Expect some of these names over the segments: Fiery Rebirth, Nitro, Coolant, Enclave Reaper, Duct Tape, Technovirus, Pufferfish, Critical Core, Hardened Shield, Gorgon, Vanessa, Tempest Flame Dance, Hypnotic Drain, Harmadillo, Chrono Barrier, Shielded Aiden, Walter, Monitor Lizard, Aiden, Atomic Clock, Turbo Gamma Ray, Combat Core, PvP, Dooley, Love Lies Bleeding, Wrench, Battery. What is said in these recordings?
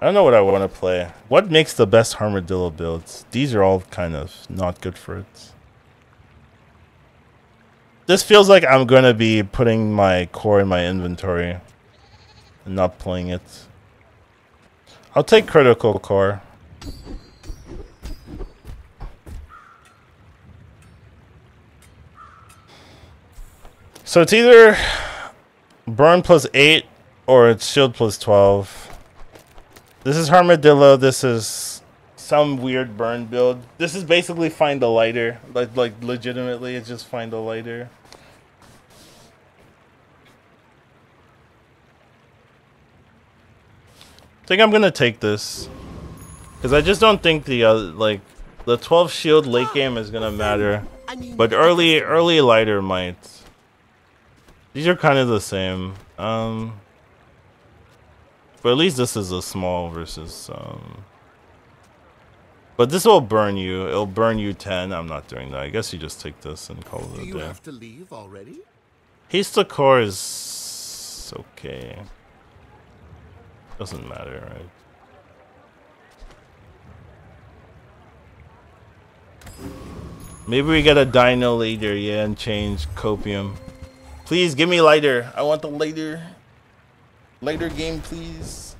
I don't know what I want to play. What makes the best Harmadillo builds? These are all kind of not good for it. This feels like I'm going to be putting my core in my inventory and not playing it. I'll take Critical Core. So it's either burn plus 8 or it's shield plus 12. This is Harmadillo. This is some weird burn build. This is basically find a lighter. Like legitimately, it's just find a lighter. I think I'm gonna take this because I just don't think the like the 12 shield late game is gonna matter, but early lighter might. These are kind of the same. But at least this is a small versus, but this will burn you. It'll burn you 10. I'm not doing that. I guess you just take this and call it a day. Do you have to leave already? Haste the core is okay. Doesn't matter, right? Maybe we get a dino later, yeah, and change copium. Please give me lighter. I want the lighter. Later game, please.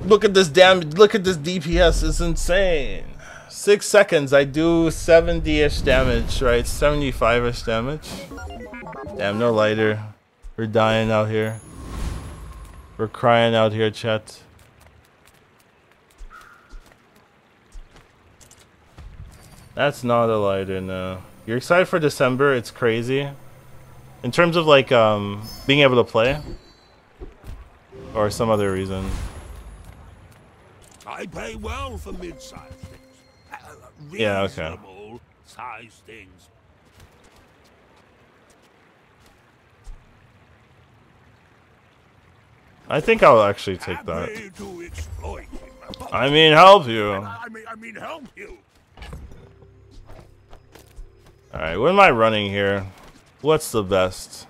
Look at this damage. Look at this DPS. It's insane. 6 seconds. I do 70-ish damage, right? 75-ish damage. Damn, no lighter. We're dying out here. We're crying out here, chat. That's not a lighter, no. You're excited for December. It's crazy. In terms of like being able to play, or some other reason. I pay well for mid-sized things. Yeah. Okay. Size things. I think I'll actually take that. I mean, help you. I mean, help you. All right. What am I running here? What's the best?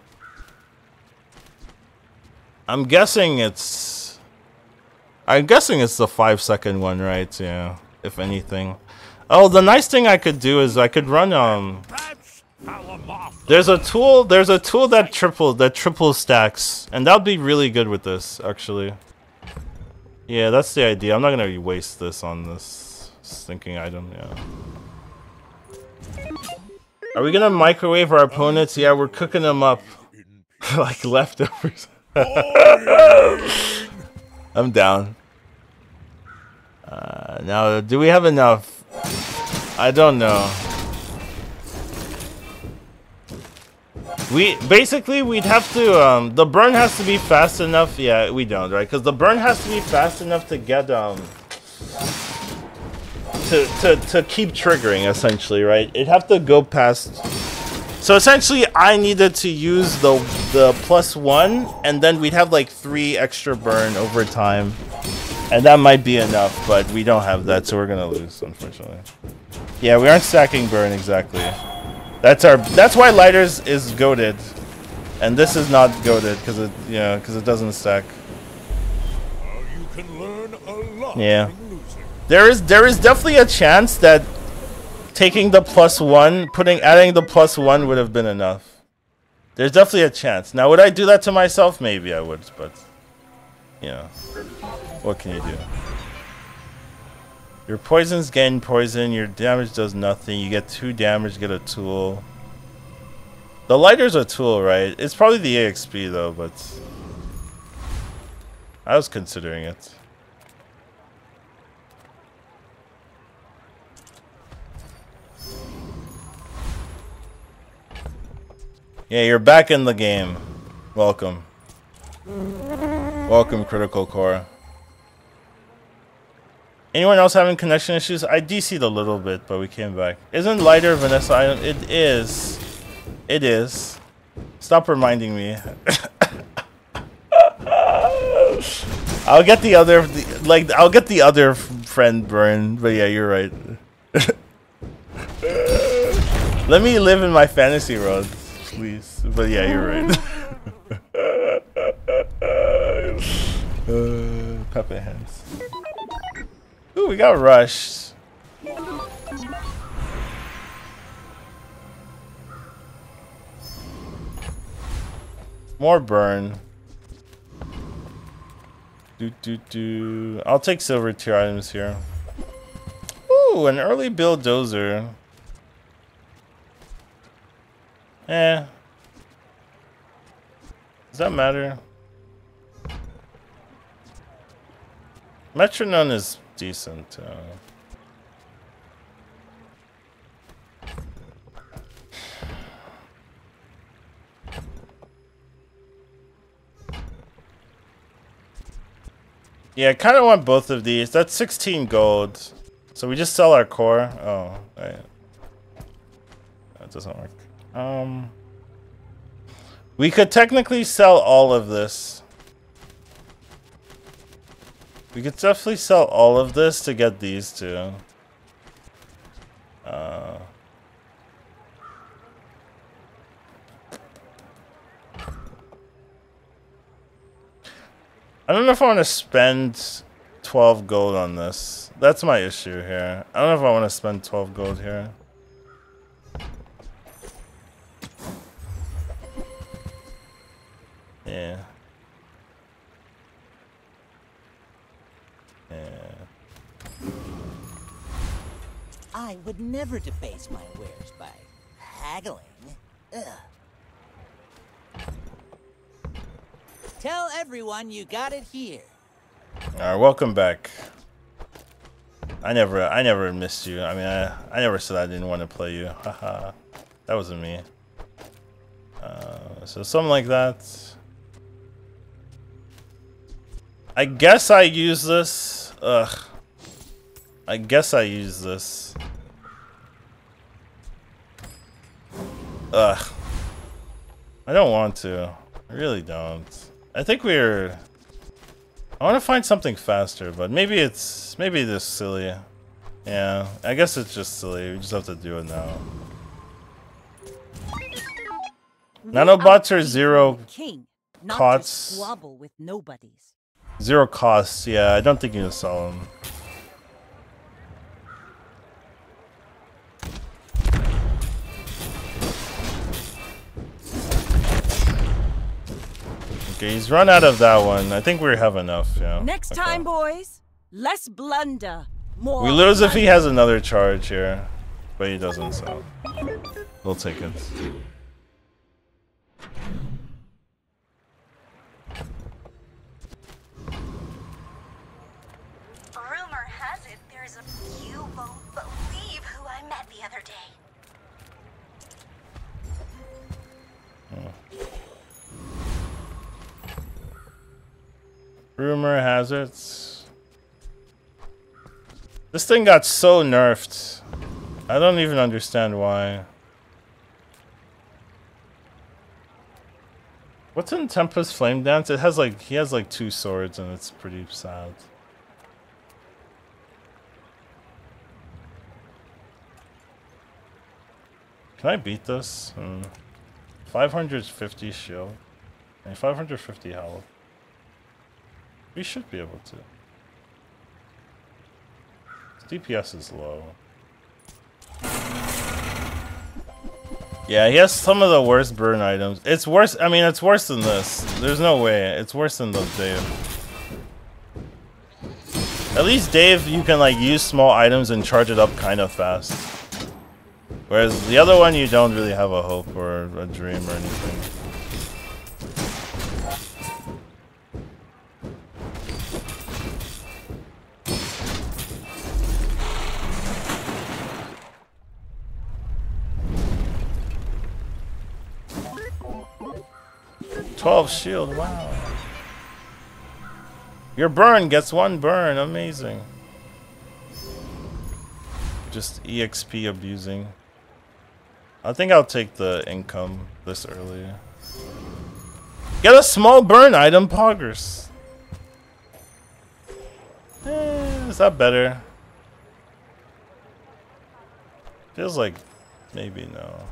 I'm guessing it's the 5-second one, right? Yeah, if anything. Oh, the nice thing I could do is I could run there's a tool that triple stacks, and that'd be really good with this actually. Yeah, that's the idea. I'm not gonna waste this on this stinking item, yeah. Are we gonna microwave our opponents? Yeah, we're cooking them up like leftovers. I'm down. Now, do we have enough? I don't know. We'd have to. The burn has to be fast enough. Yeah, we don't, right? Because the burn has to be fast enough to get to keep triggering, essentially, right? It'd have to go past. So essentially I needed to use the +1, and then we'd have like 3 extra burn over time, and that might be enough, but we don't have that, so we're gonna lose, unfortunately. Yeah, we aren't stacking burn exactly. That's why lighters is goated, and this is not goated because it, you know, because it doesn't stack. You can learn a lot. Yeah. There is definitely a chance that taking the +1, adding the +1 would have been enough. There's definitely a chance. Now, would I do that to myself? Maybe I would, but yeah. What can you do? Your poison's gain poison. Your damage does nothing. You get 2 damage, get a tool. The lighter's a tool, right? It's probably the AXP though, but I was considering it. Yeah, you're back in the game. Welcome. Welcome, Critical Core. Anyone else having connection issues? I DC'd a little bit, but we came back. Isn't lighter Vanessa item? It is. It is. Stop reminding me. I'll get the other, I'll get the other friend burned, but yeah, you're right. Let me live in my fantasy world. Please. But yeah, you're right. puppet hands. Ooh, we got rushed. More burn. I'll take silver tier items here. Ooh, an early build dozer. Eh. Does that matter? Metronome is decent. Yeah, I kind of want both of these. That's 16 gold. So we just sell our core. Oh, right. That doesn't work. We could technically sell all of this. We could definitely sell all of this to get these two. I don't know if I want to spend 12 gold on this. That's my issue here. I don't know if I want to spend 12 gold here. Yeah. Yeah. I would never debase my wares by haggling. Ugh. Tell everyone you got it here. Alright, welcome back. I never missed you. I mean, I never said I didn't want to play you. Haha. That wasn't me. So something like that. I guess I use this. Ugh. I guess I use this. Ugh. I don't want to. I really don't. I think we're... I want to find something faster, but maybe it's... Maybe this silly. Yeah, I guess it's just silly. We just have to do it now. Nanobots are zero costs. Zero costs, yeah. I don't think you can sell them. Okay, he's run out of that one. I think we have enough, yeah. Next time, boys, less blunder. More we lose if he has another charge here, but he doesn't, so we'll take it. Rumor has it there's a... You won't believe who I met the other day. Oh. Rumor has it. This thing got so nerfed. I don't even understand why. What's in Tempest Flame Dance? It has like, he has like two swords and it's pretty sad. Can I beat this? 550 shield and 550 health. We should be able to. His DPS is low. Yeah, he has some of the worst burn items. It's worse. I mean, it's worse than this. There's no way. It's worse than the Dave. At least Dave, you can like use small items and charge it up kind of fast. Whereas the other one, you don't really have a hope or a dream or anything. Shield, wow. Your burn gets one burn, amazing. Just EXP abusing. I think I'll take the income this early. Get a small burn item, poggers. Is that better? Feels like maybe no.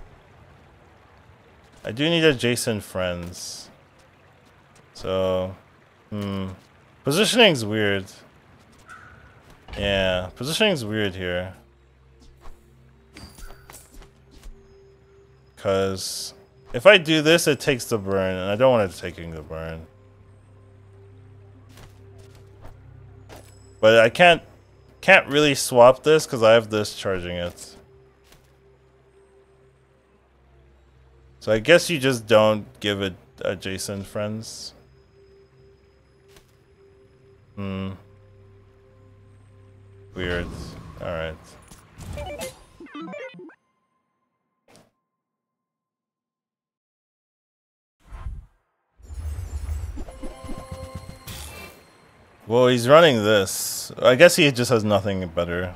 I do need adjacent friends. So, Positioning's weird. Yeah, positioning's weird here. Because if I do this, it takes the burn, and I don't want it taking the burn. But I can't really swap this because I have this charging it. So I guess you just don't give it adjacent friends. Hmm. Weird. Alright. Well, he's running this. I guess he just has nothing better.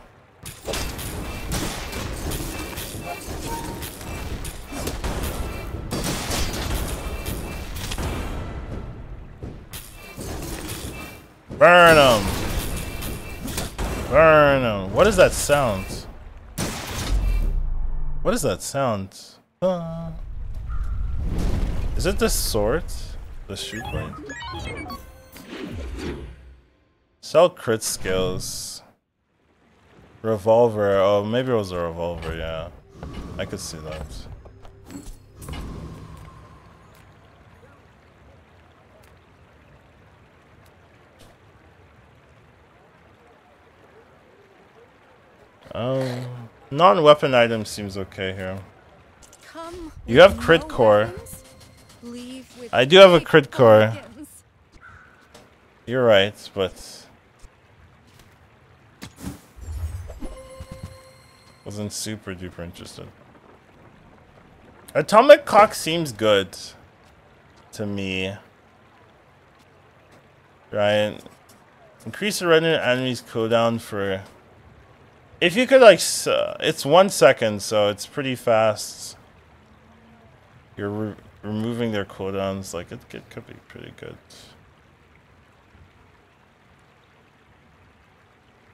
Burn him! Burn him! What is that sound? What is that sound? Is it the sword? The shoot blade? Sell crit skills. Revolver. Oh, maybe it was a revolver, yeah. I could see that. Non-weapon item seems okay here. You have crit core. I do have a crit core. You're right, but wasn't super duper interested. Atomic Clock seems good to me. Right? Increase the random enemy's cooldown for. If you could, like, it's 1 second, so it's pretty fast. You're removing their cooldowns, like, it could be pretty good.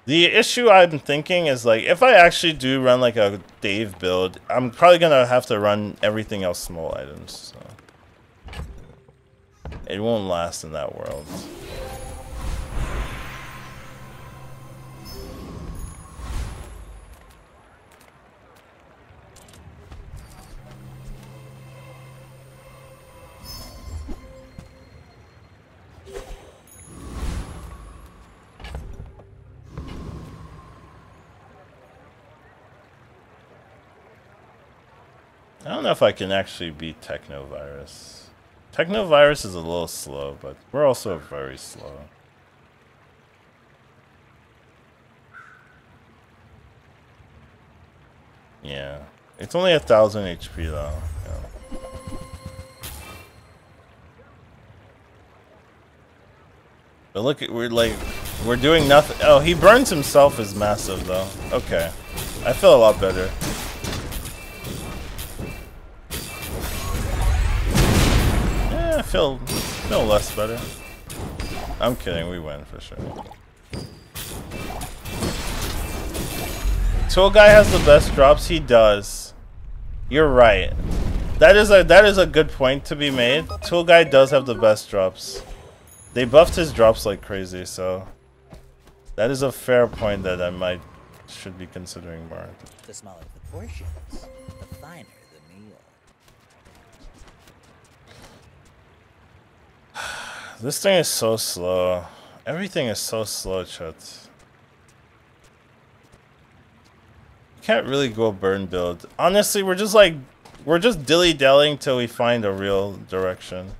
The issue I'm thinking is, like, if I actually do run, like, a Dave build, I'm probably gonna have to run everything else small items, so. It won't last in that world. I don't know if I can actually beat Technovirus. Technovirus is a little slow, but we're also very slow. Yeah. It's only 1,000 HP though. Yeah. But look at, we're doing nothing. Oh, he burns himself is massive though. Okay. I feel a lot better. Feel less better. I'm kidding, we win for sure. Tool Guy has the best drops, he does. You're right. That is a good point to be made. Tool Guy does have the best drops. They buffed his drops like crazy, so that is a fair point that I should be considering more. The smaller the portions, the finer. This thing is so slow. Everything is so slow, chat. You can't really go burn build. Honestly, we're just dilly-dallying till we find a real direction.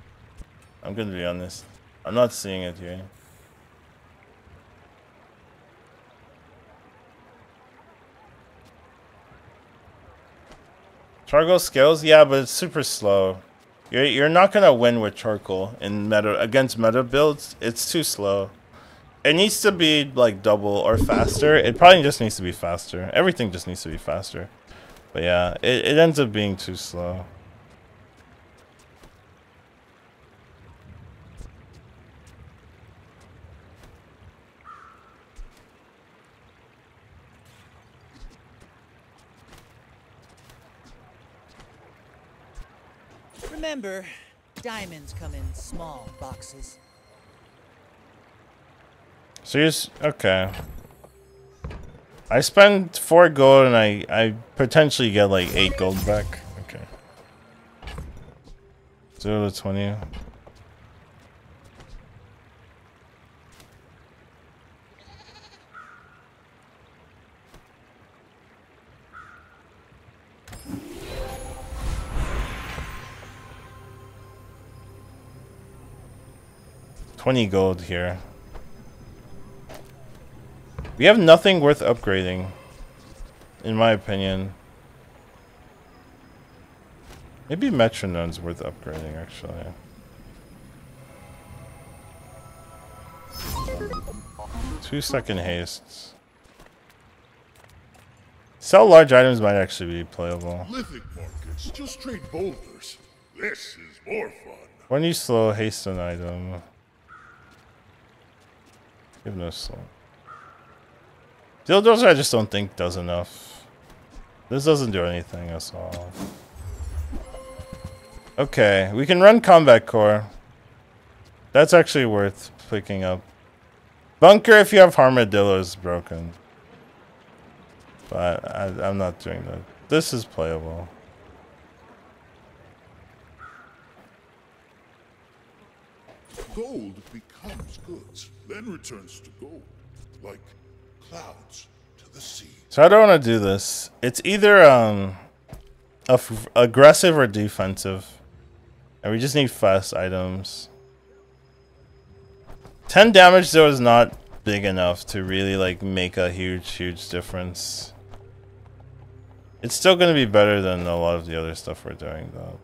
I'm gonna be honest. I'm not seeing it here. Charcoal skills? Yeah, but it's super slow. You're not gonna win with charcoal in meta against meta builds. It's too slow. It needs to be like double or faster. It probably just needs to be faster. Everything just needs to be faster. But yeah, it ends up being too slow. Remember, diamonds come in small boxes. Serious? Okay. I spend 4 gold and I potentially get like 8 gold back. Okay. 0 to 20. $20 gold here. We have nothing worth upgrading, in my opinion. Maybe Metronome's worth upgrading, actually. Two-second hastes. Sell large items might actually be playable. Lithic markets, just trade boulders. This is more fun. When you slow, haste an item. Give no slow. Dildos I just don't think does enough. This doesn't do anything, that's all. Okay, we can run Combat Core. That's actually worth picking up. Bunker if you have Harmadillo is broken. But I'm not doing that. This is playable. Gold becomes goods, then returns to gold, like clouds to the sea. So I don't want to do this. It's either aggressive or defensive, and we just need fast items. 10 damage though is not big enough to really like make a huge difference. It's still going to be better than a lot of the other stuff we're doing though.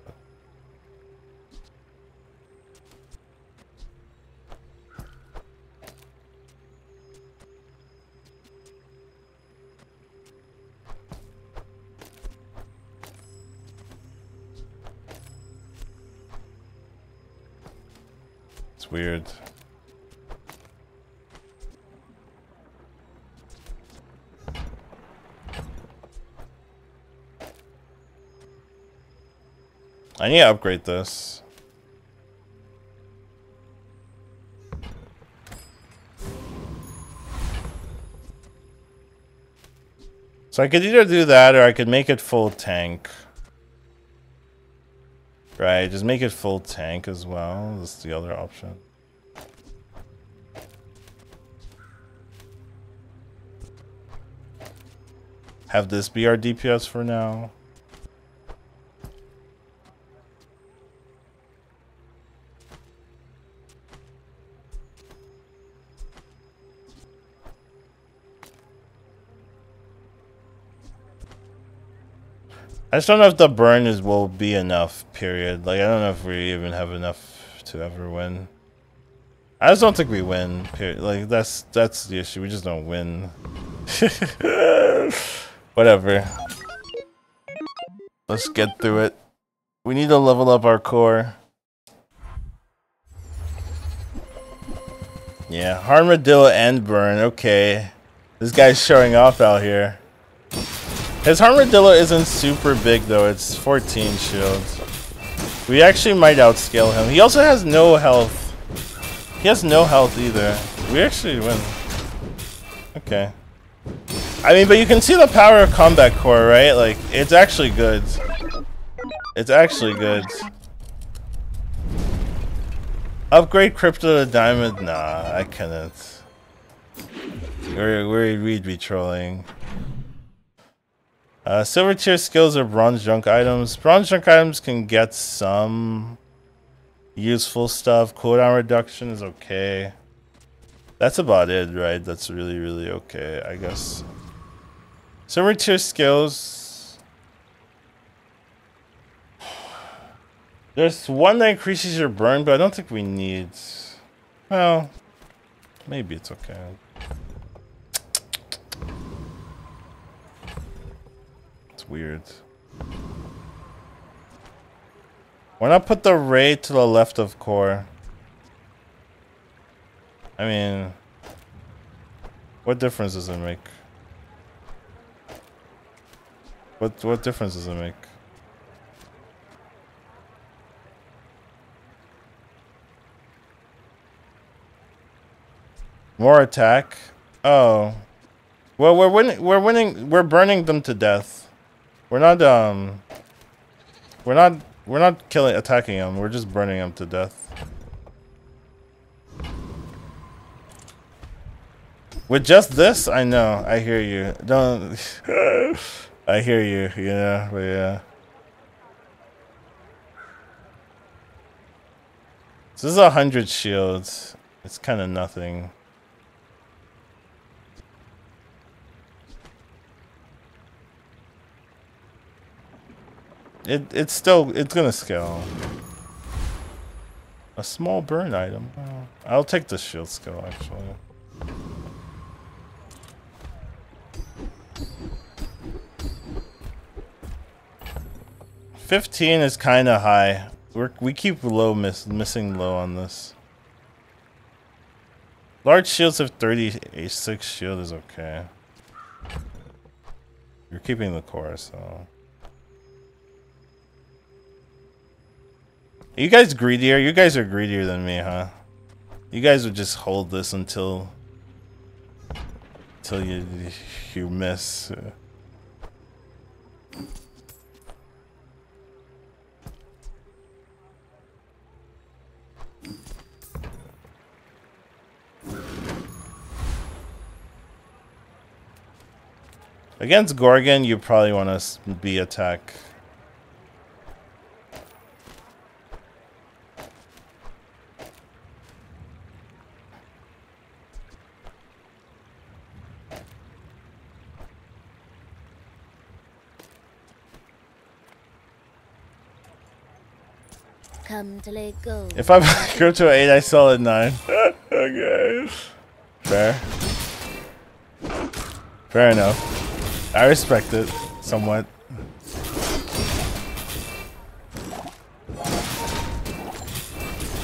Weird. I need to upgrade this. So I could either do that or I could make it full tank. Right, just make it full tank as well. That's the other option. Have this be our DPS for now. I just don't know if the burn will be enough, period. Like, I don't know if we even have enough to ever win. I just don't think we win, period. Like, that's the issue. We just don't win. Whatever. Let's get through it. We need to level up our core. Yeah, Harmadillo and burn. Okay. This guy's showing off out here. His Harmadillo isn't super big though, it's 14 shields. We actually might outscale him. He also has no health. He has no health either. We actually win. Okay. I mean, but you can see the power of Combat Core, right? Like, it's actually good. It's actually good. Upgrade Crypto to Diamond? Nah, I couldn't. We'd be trolling. Silver tier skills are bronze junk items. Bronze junk items can get some useful stuff. Cooldown reduction is okay. That's about it, right? That's really okay, I guess. Silver tier skills. There's one that increases your burn, but I don't think we need. Well, maybe it's okay. Weird. Why not put the ray to the left of core? I mean, what difference does it make? What difference does it make? More attack. Oh. Well, we're burning them to death. We're not attacking them. We're just burning them to death. With just this, I know. I hear you. Don't. I hear you. Yeah, but yeah. So this is 100 shields. It's kind of nothing. It's gonna scale. A small burn item. I'll take the shield skill actually. $15 is kind of high. We keep missing low on this. Large shields of 36 shield is okay. You're keeping the core, so. Are you guys greedier? You guys are greedier than me, huh? You guys would just hold this until you miss. Against Gorgon, you probably want to be attack. Come to let go. If I go to an 8, I sell at 9. Okay. Fair. Fair enough. I respect it, somewhat.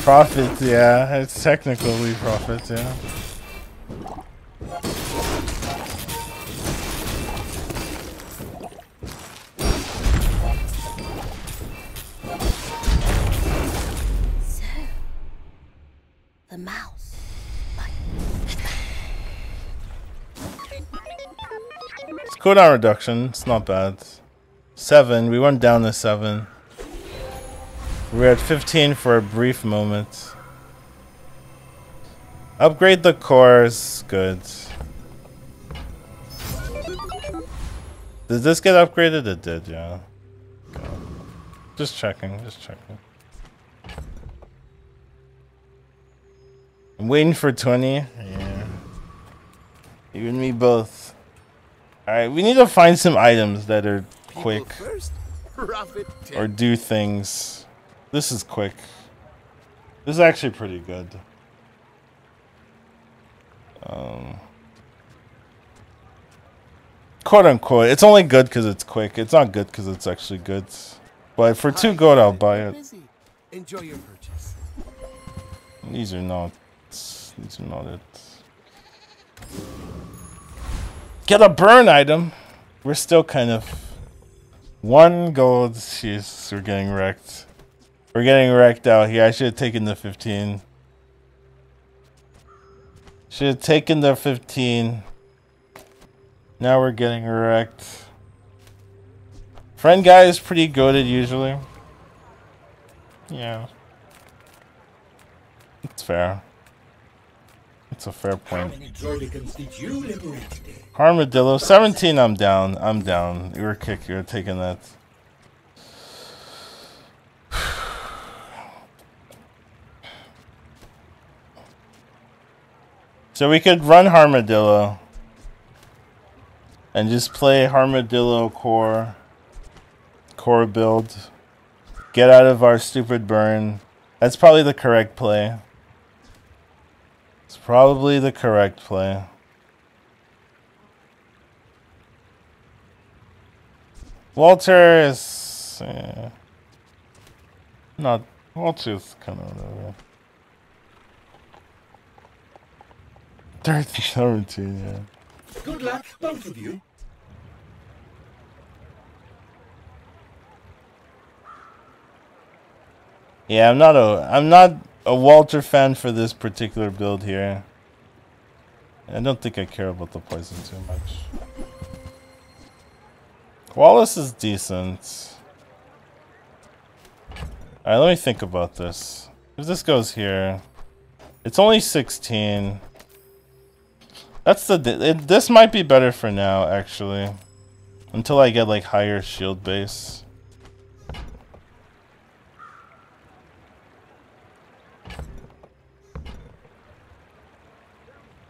Profits, yeah. It's technically profits, yeah. So, the mouse. Cooldown reduction, it's not bad. 7, we went down to 7. We're at 15 for a brief moment. Upgrade the cores, good. Did this get upgraded? It did, yeah. Okay. Just checking, just checking. I'm waiting for 20. Yeah. You and me both. Alright, we need to find some items that are quick. Or do things. This is quick. This is actually pretty good. Quote unquote. It's only good because it's quick. It's not good because it's actually good. But for 2 gold, I'll buy it. Enjoy your purchase. These are not. These are not it. Get a burn item. We're still kind of 1 gold. Jeez, we're getting wrecked. We're getting wrecked out here. I should have taken the 15. Should have taken the 15. Now we're getting wrecked. Friend guy is pretty goated usually. Yeah. It's fair. It's a fair point. Harmadillo, 17. I'm down. I'm down. You were kicked. You were taking that. So we could run Harmadillo and just play Harmadillo core build. Get out of our stupid burn. That's probably the correct play. It's probably the correct play. Walter is not. Walter's kind of whatever. 13, yeah. Good luck, both of you. Yeah, I'm not a Walter fan for this particular build here. I don't think I care about the poison too much. Wallace is decent. Alright, let me think about this. If this goes here, it's only 16. That's the this might be better for now, actually, until I get like higher shield base.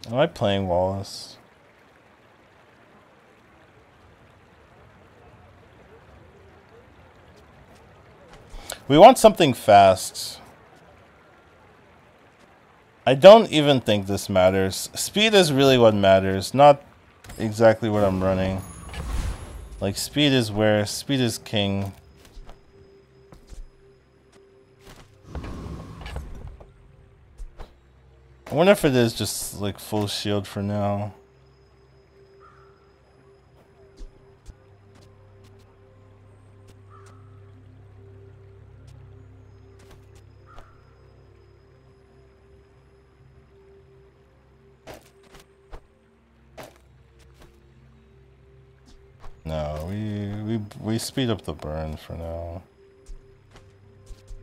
Am I playing Wallace? We want something fast. I don't even think this matters. Speed is really what matters, not exactly what I'm running. Like, speed is where speed is king. I wonder if it is just like full shield for now. No, we speed up the burn for now.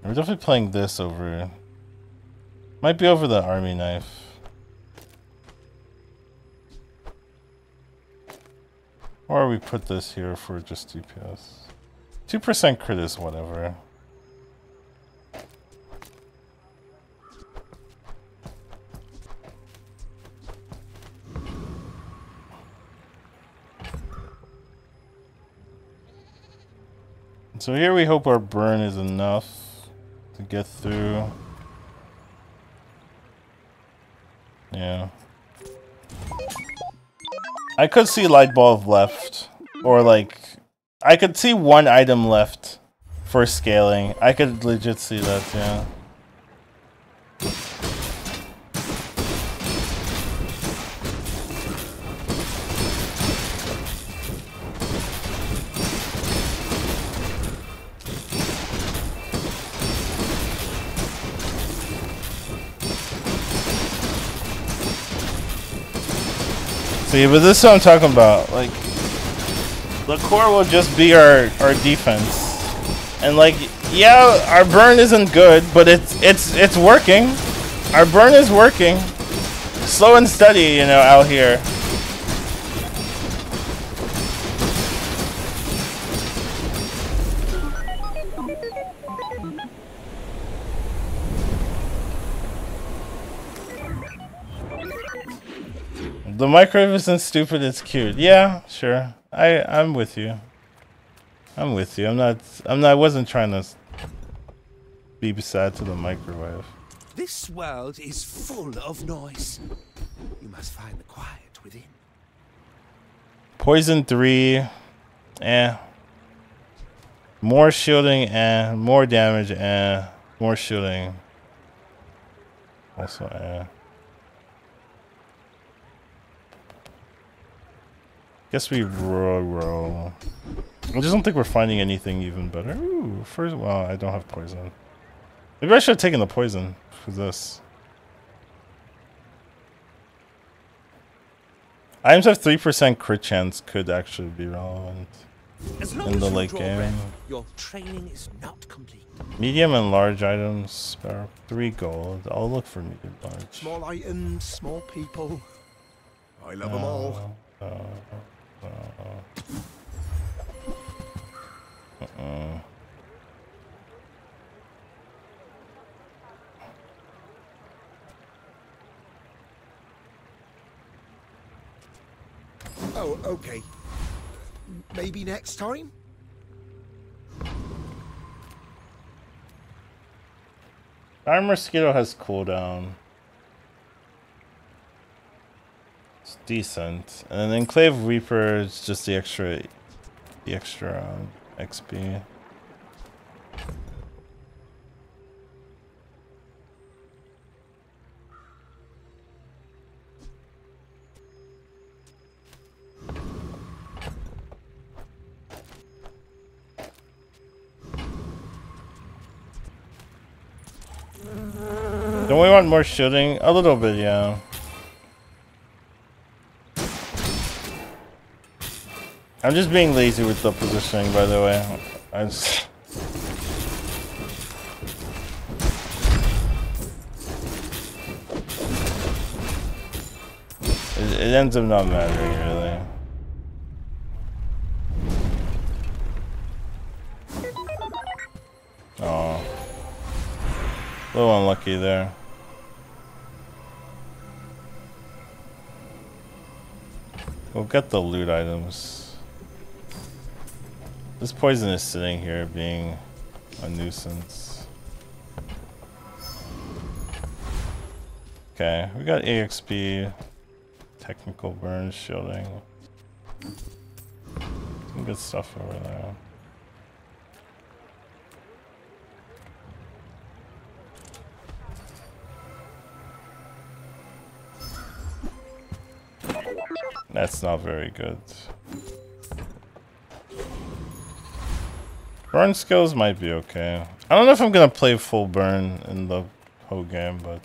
We're definitely playing this over. Might be over the army knife. Or we put this here for just DPS. 2% crit is whatever. So here we hope our burn is enough to get through. Yeah. I could see light bulb left, or like, I could see one item left for scaling. I could legit see that, yeah. See, but this is what I'm talking about. Like, the core will just be our defense, and like, yeah, our burn isn't good, but it's working. Our burn is working, slow and steady, you know, out here. The microwave isn't stupid, it's cute. Yeah, sure. I'm with you. I'm with you. I wasn't trying to be beside to the microwave. This world is full of noise. You must find the quiet within. Poison 3. Eh. More shielding, eh. More damage, eh. More shielding. Also, eh. Guess we roll. I just don't think we're finding anything even better. Ooh, first, well, I don't have poison. Maybe I should have taken the poison for this. Items have 3% crit chance could actually be relevant in the late game. Breath, your training is not complete. Medium and large items, 3 gold. I'll look for medium large. Small items, small people. I love them all. Oh, okay. Maybe next time? Our mosquito has cooldown. It's decent. And then Enclave Reaper is just the extra XP. Don't we want more shooting? A little bit, yeah. I'm just being lazy with the positioning, by the way. I just... It ends up not mattering, really. Oh, a little unlucky there. We'll get the loot items. This poison is sitting here being a nuisance. Okay, we got EXP, technical burn, shielding. Some good stuff over there. That's not very good. Burn skills might be okay. I don't know if I'm gonna play full burn in the whole game, but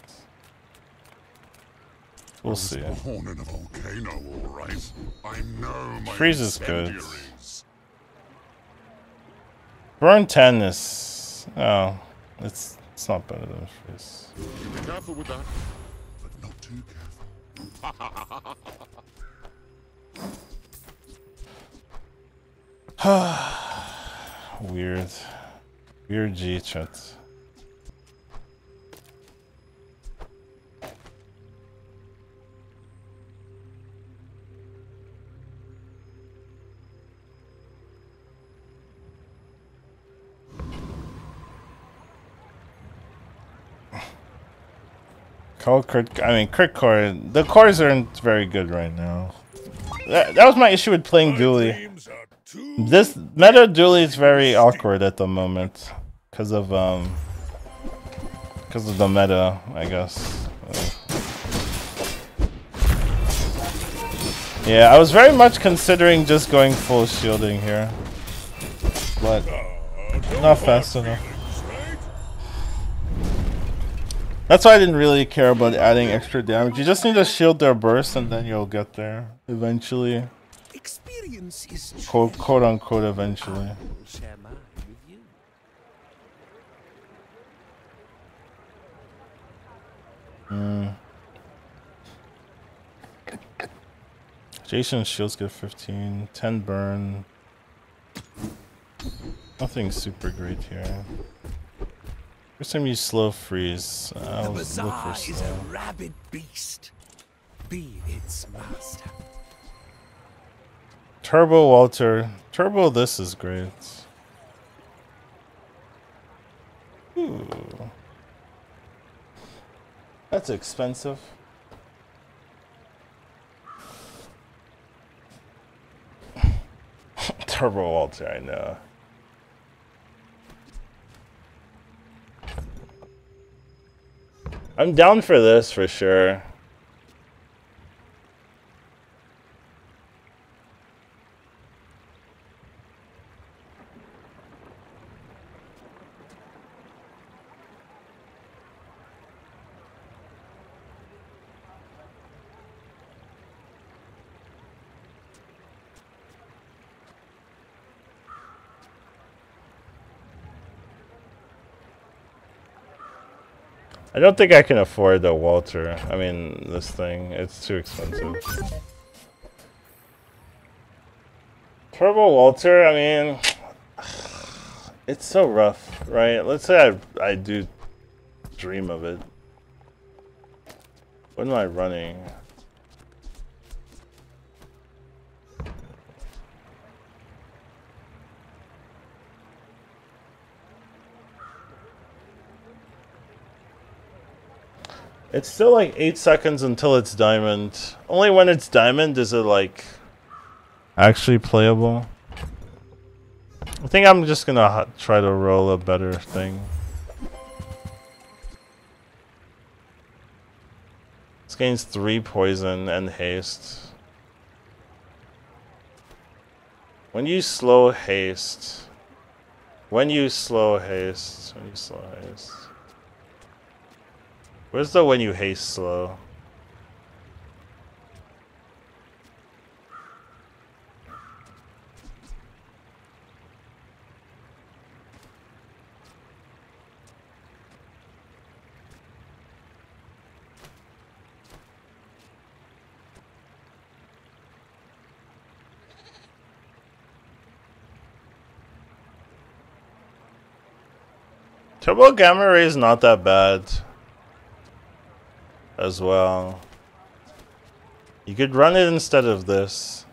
we'll see. Born in a volcano, all right. I know my freeze is good. Burn 10 is... oh, it's not better than freeze. Be careful with that, but not too careful. Weird. Weird G chat. Crit core. The cores aren't very good right now. That was my issue with playing Dooley. This meta Dooley is very awkward at the moment because of the meta, I guess. Yeah, I was very much considering just going full shielding here, but not fast enough. That's why I didn't really care about adding extra damage. You just need to shield their burst and then you'll get there eventually. Experience is quote unquote eventually. Jason's shields get 15, 10 burn. Nothing super great here. First time you slow freeze, I'll look for slow. Is a rabid beast. Be its master. Turbo Walter. Turbo this is great. Ooh. That's expensive. Turbo Walter, I know. I'm down for this for sure. I don't think I can afford the Walter. I mean, this thing. It's too expensive. Turbo Walter, I mean... It's so rough, right? Let's say I do dream of it. What am I running? It's still like 8 seconds until it's diamond. Only when it's diamond is it like actually playable. I think I'm just gonna try to roll a better thing. This gains 3 poison and haste. When you slow haste. Where's the when you haste slow? Turbo Gamma Ray is not that bad as well. You could run it instead of this.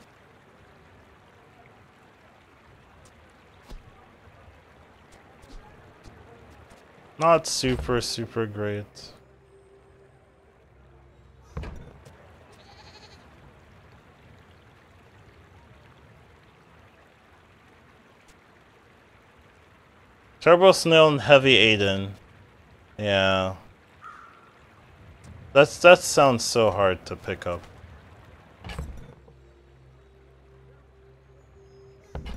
Not super, super great. Turbo Snail and Heavy Aiden. Yeah. That sounds so hard to pick up.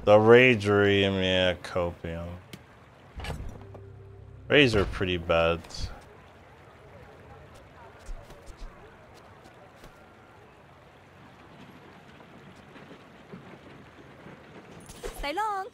The Rage Ream, yeah, Copium. Rays are pretty bad. Stay long.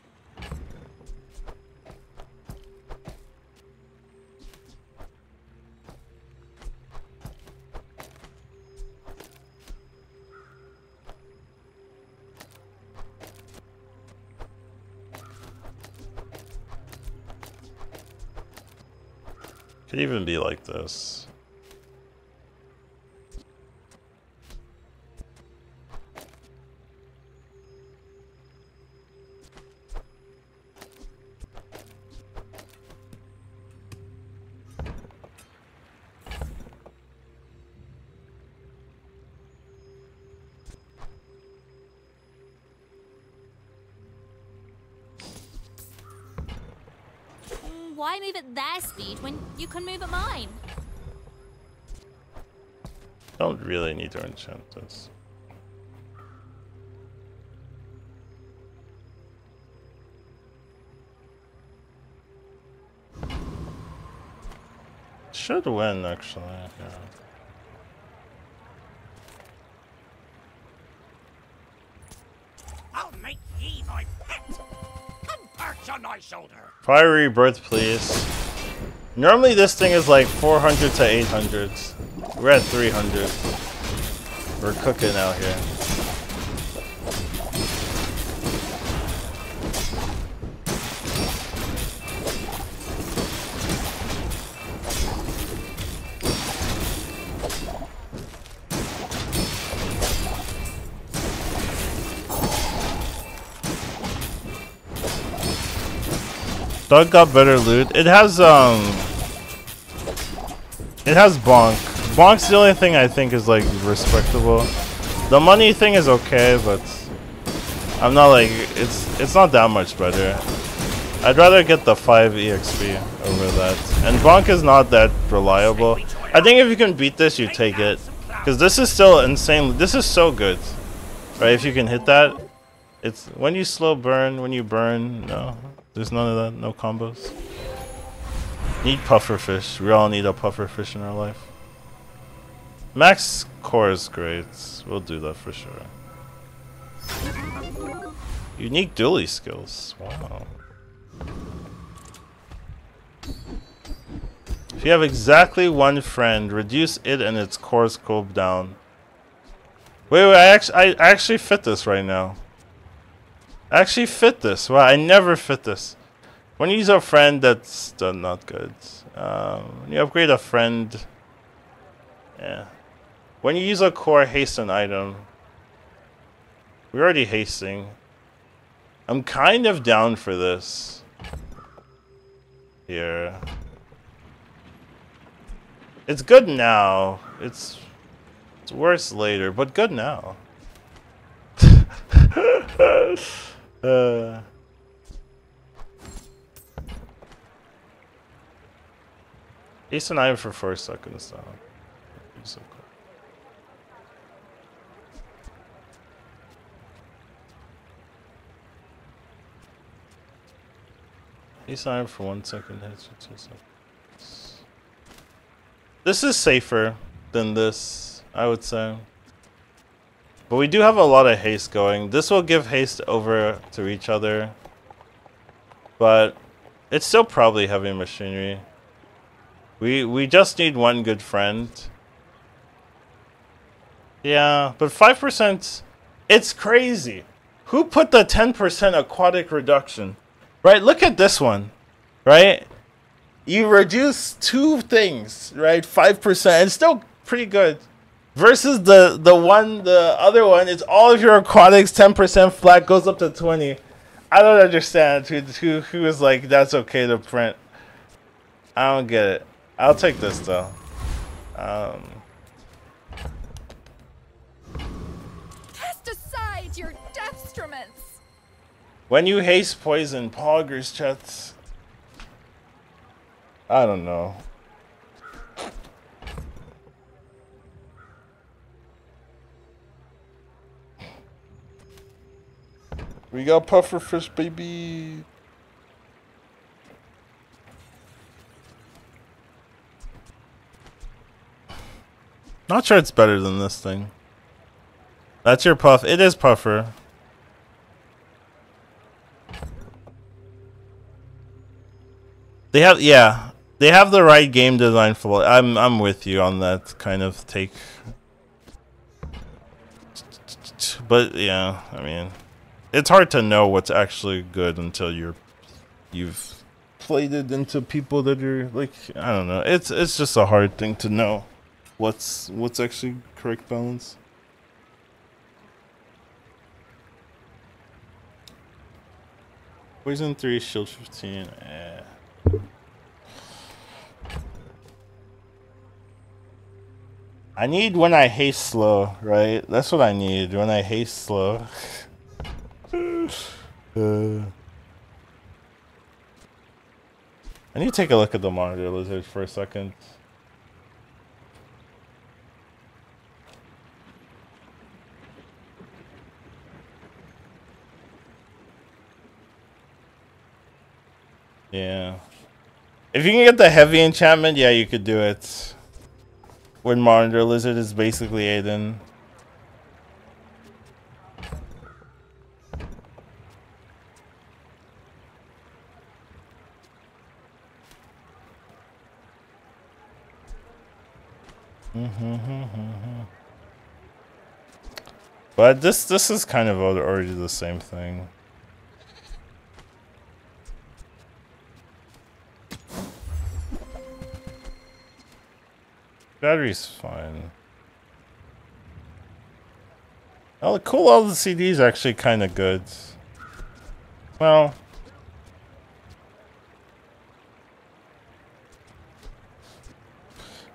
Could even be like this. Why move at their speed when you can move at mine? Don't really need to enchant this. Should win, actually. Yeah. Fiery Rebirth, please. Normally this thing is like 400 to 800. We're at 300. We're cooking out here. Doug got better loot. It has Bonk. Bonk's the only thing I think is like respectable. The money thing is okay, but I'm not like it's not that much better. I'd rather get the 5 EXP over that. And Bonk is not that reliable. I think if you can beat this, you take it, because this is still insane. This is so good, right? If you can hit that, it's when you slow burn, when you burn, no. There's none of that, no combos. Need Pufferfish. We all need a Pufferfish in our life. Max Core is great. We'll do that for sure. Unique Dooley skills. Wow. If you have exactly one friend, reduce it and its core's cooldown. Wait, I actually fit this right now. Actually fit this. Wow, I never fit this. When you use a friend, that's not good. When you upgrade a friend, yeah. When you use a core, haste an item. We're already hasting. I'm kind of down for this. Here. It's good now. It's worse later, but good now. Ace and I for 4 seconds now. So cool. Ace and I for 1 second hits for 2 seconds. This is safer than this, I would say. But we do have a lot of haste going. This will give haste over to each other. But it's still probably heavy machinery. We just need one good friend. Yeah, but 5%, it's crazy. Who put the 10% aquatic reduction? Right, look at this one. Right? you reduce two things, right? 5%. It's still pretty good. Versus the other one, it's all of your aquatics, 10% flat, goes up to 20. I don't understand who is like, that's okay to print. I don't get it. I'll take this though. Cast aside your death instruments. When you haste poison, poggers chats. I don't know. We got Pufferfish, baby. Not sure it's better than this thing. That's your puff. It is puffer. They have, yeah, they have the right game design flow. I'm with you on that kind of take. But yeah, I mean, it's hard to know what's actually good until you've played it into people that are like, I don't know. It's just a hard thing to know what's actually correct balance. Poison 3, shield 15. Eh. I need when I haste slow, right? That's what I need when I haste slow. I need to take a look at the monitor lizard for a second. Yeah. If you can get the heavy enchantment, yeah, you could do it. When Monitor Lizard is basically Aiden. But this is kind of already the same thing. Battery's fine. Oh, cool, all the CDs actually kind of good. Well,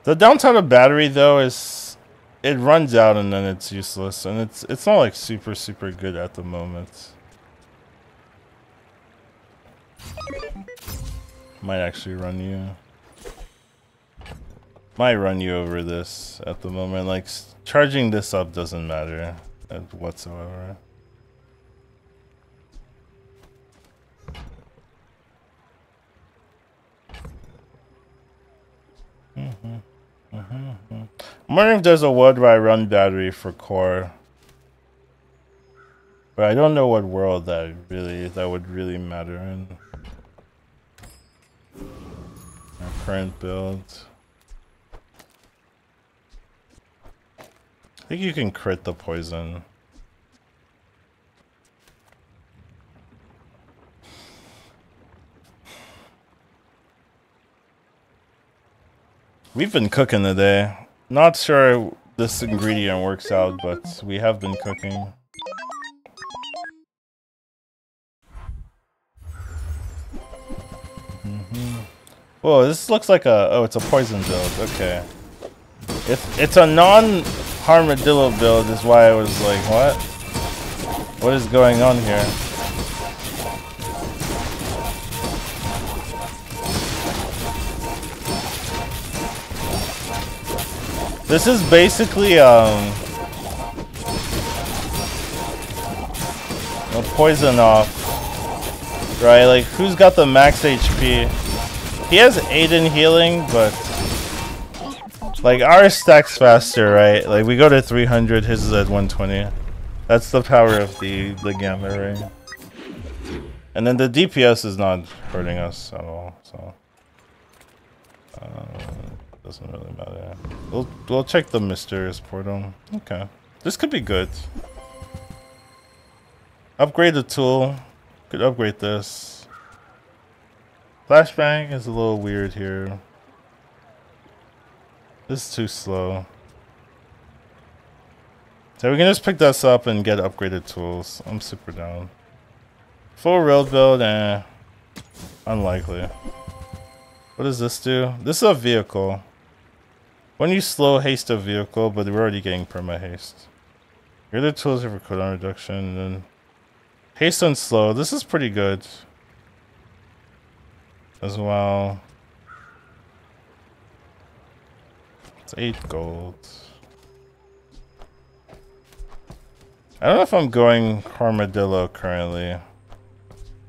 the downside of battery though is it runs out and then it's useless, and it's not like super good at the moment. Might actually run you. Might run you over this at the moment. Like charging this up doesn't matter whatsoever. I'm wondering if there's a world where I run battery for core, but I don't know what world that would really matter in our current build. I think you can crit the poison. We've been cooking today. Not sure this ingredient works out, but we have been cooking. Whoa, this looks like a... Oh, it's a poison build. Okay. It's a non-Harmadillo build is why I was like, what? What is going on here? This is basically a poison off, right? Like, who's got the max HP? He has Aiden healing, but like ours stacks faster, right? Like we go to 300, his is at 120. That's the power of the gamma ray. And then the DPS is not hurting us at all, so. Doesn't really matter. We'll check the mysterious portal. Okay. This could be good. Upgrade the tool. Could upgrade this. Flashbang is a little weird here. This is too slow. So we can just pick this up and get upgraded tools. I'm super down. Full road build, eh. Unlikely. What does this do? This is a vehicle. When you slow haste a vehicle, but we're already getting perma haste. Here are the tools for cooldown reduction, and then haste and slow. This is pretty good as well. It's 8 gold. I don't know if I'm going Harmadillo currently.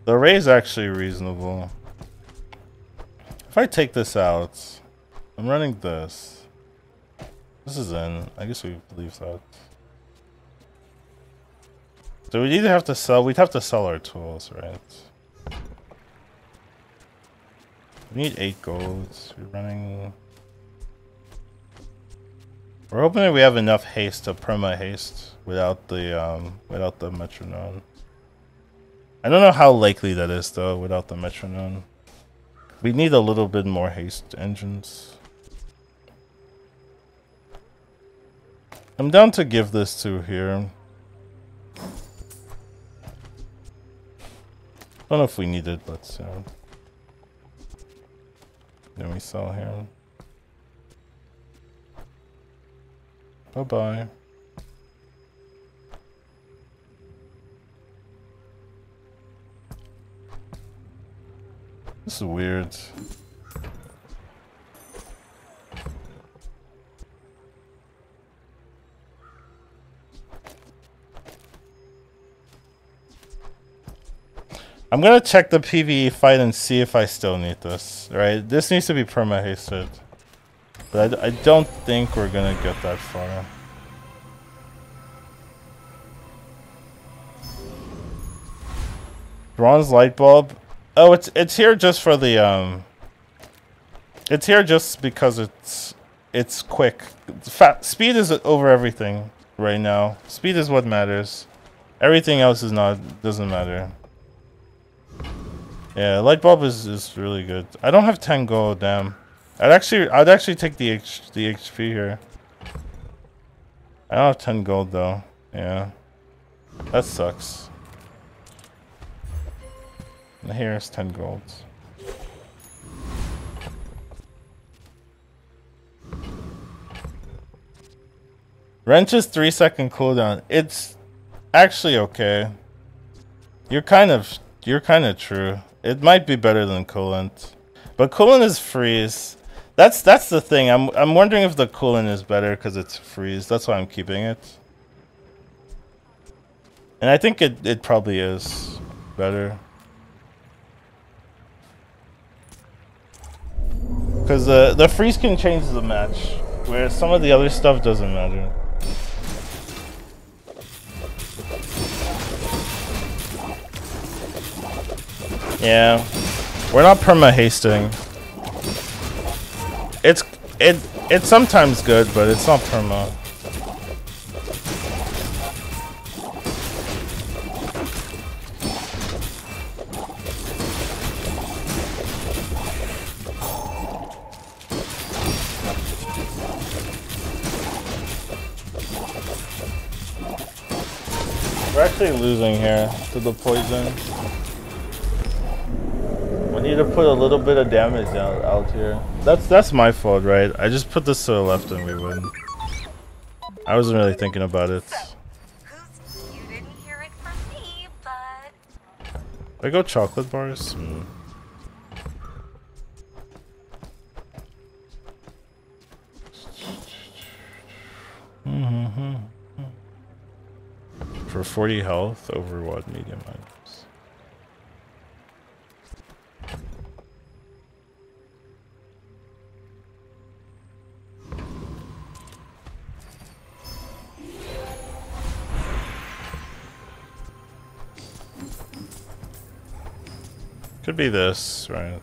The Ray is actually reasonable. If I take this out, I'm running this. This is in. I guess we leave that. So we'd either have to sell, we'd have to sell our tools, right? We need 8 golds. We're running. We're hoping that we have enough haste to perma haste without the metronome. I don't know how likely that is though without the metronome. We need a little bit more haste engines. I'm down to give this to here. Don't know if we need it, but then we sell here. Bye bye. This is weird. I'm gonna check the PvE fight and see if I still need this, right? This needs to be perma-hasted. But I don't think we're gonna get that far. Bronze light bulb. Oh, it's here just for the it's here just because it's quick. Speed is over everything right now. Speed is what matters. Everything else is not, doesn't matter. Yeah, light bulb is really good. I don't have 10 gold, damn. I'd actually take the HP here. I don't have 10 gold though. Yeah. That sucks. Here's 10 gold. Wrench's 3-second cooldown. It's actually okay. You're kind of true. It might be better than Coolant. But Coolant is freeze. That's the thing. I'm wondering if the Coolant is better because it's freeze. That's why I'm keeping it. And I think it probably is better. Because the freeze can change the match, whereas some of the other stuff doesn't matter. Yeah, we're not perma-hasting. It's sometimes good, but it's not perma. We're actually losing here to the poison. We need to put a little bit of damage out here. That's my fault, right? I just put this to the left and we win. I wasn't really thinking about it. You didn't hear it from me, but I go chocolate bars. For 40 health over what medium items. Could be this, right?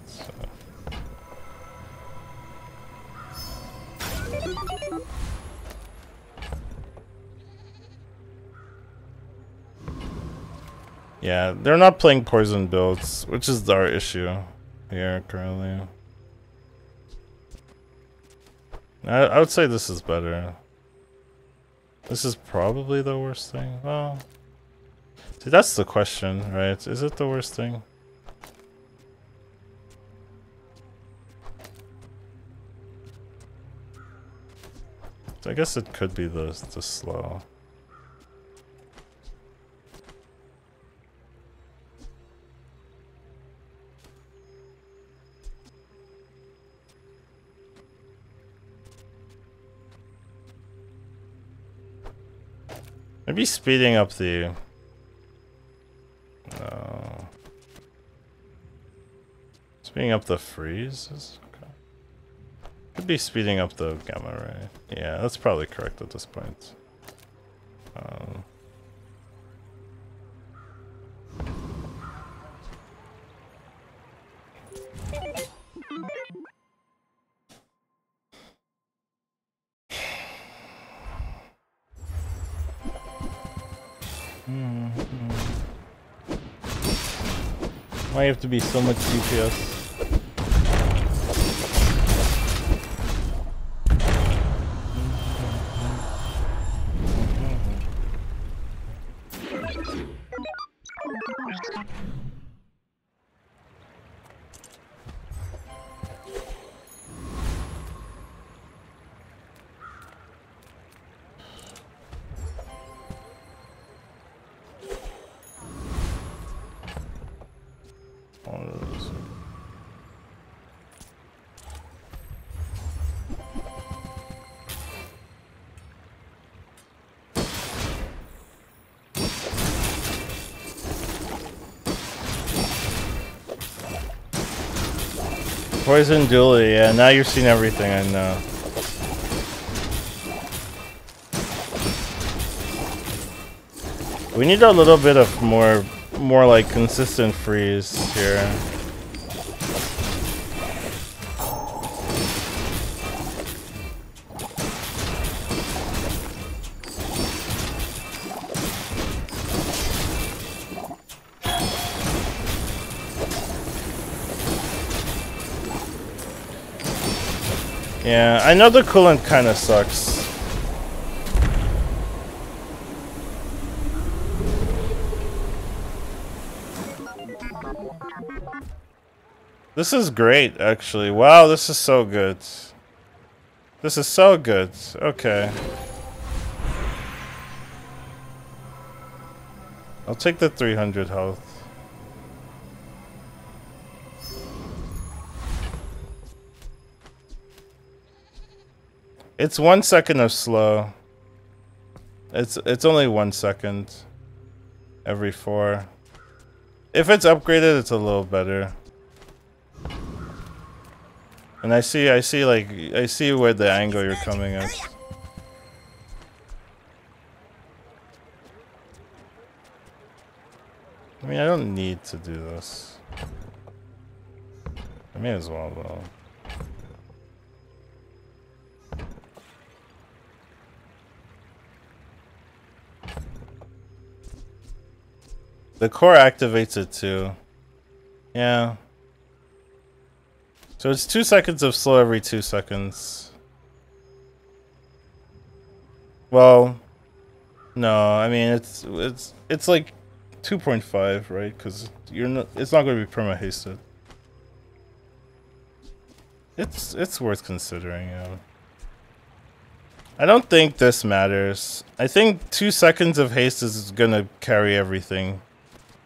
Yeah, they're not playing poison builds, which is our issue Yeah, currently. I would say this is better. This is probably the worst thing. Well, see, that's the question, right? Is it the worst thing? So I guess it could be the slow. Maybe speeding up the... speeding up the freeze is okay. Could be speeding up the gamma ray. Yeah, that's probably correct at this point. Why have to be so much DPS? Poison Dooley, yeah, now you've seen everything, I know. We need a little bit of more like consistent freeze here. Yeah, I know the coolant kind of sucks. This is great, actually. Wow, this is so good. This is so good. Okay. I'll take the 300 health. It's 1 second of slow. It's only 1 second every 4. If it's upgraded, it's a little better. And I see where the angle you're coming at. I mean, I don't need to do this. I may as well though. The core activates it too. Yeah. So it's 2 seconds of slow every 2 seconds. Well, no, I mean it's like 2.5, right? Because you're not. It's not going to be perma-hasted. It's worth considering. Yeah. I don't think this matters. I think 2 seconds of haste is going to carry everything.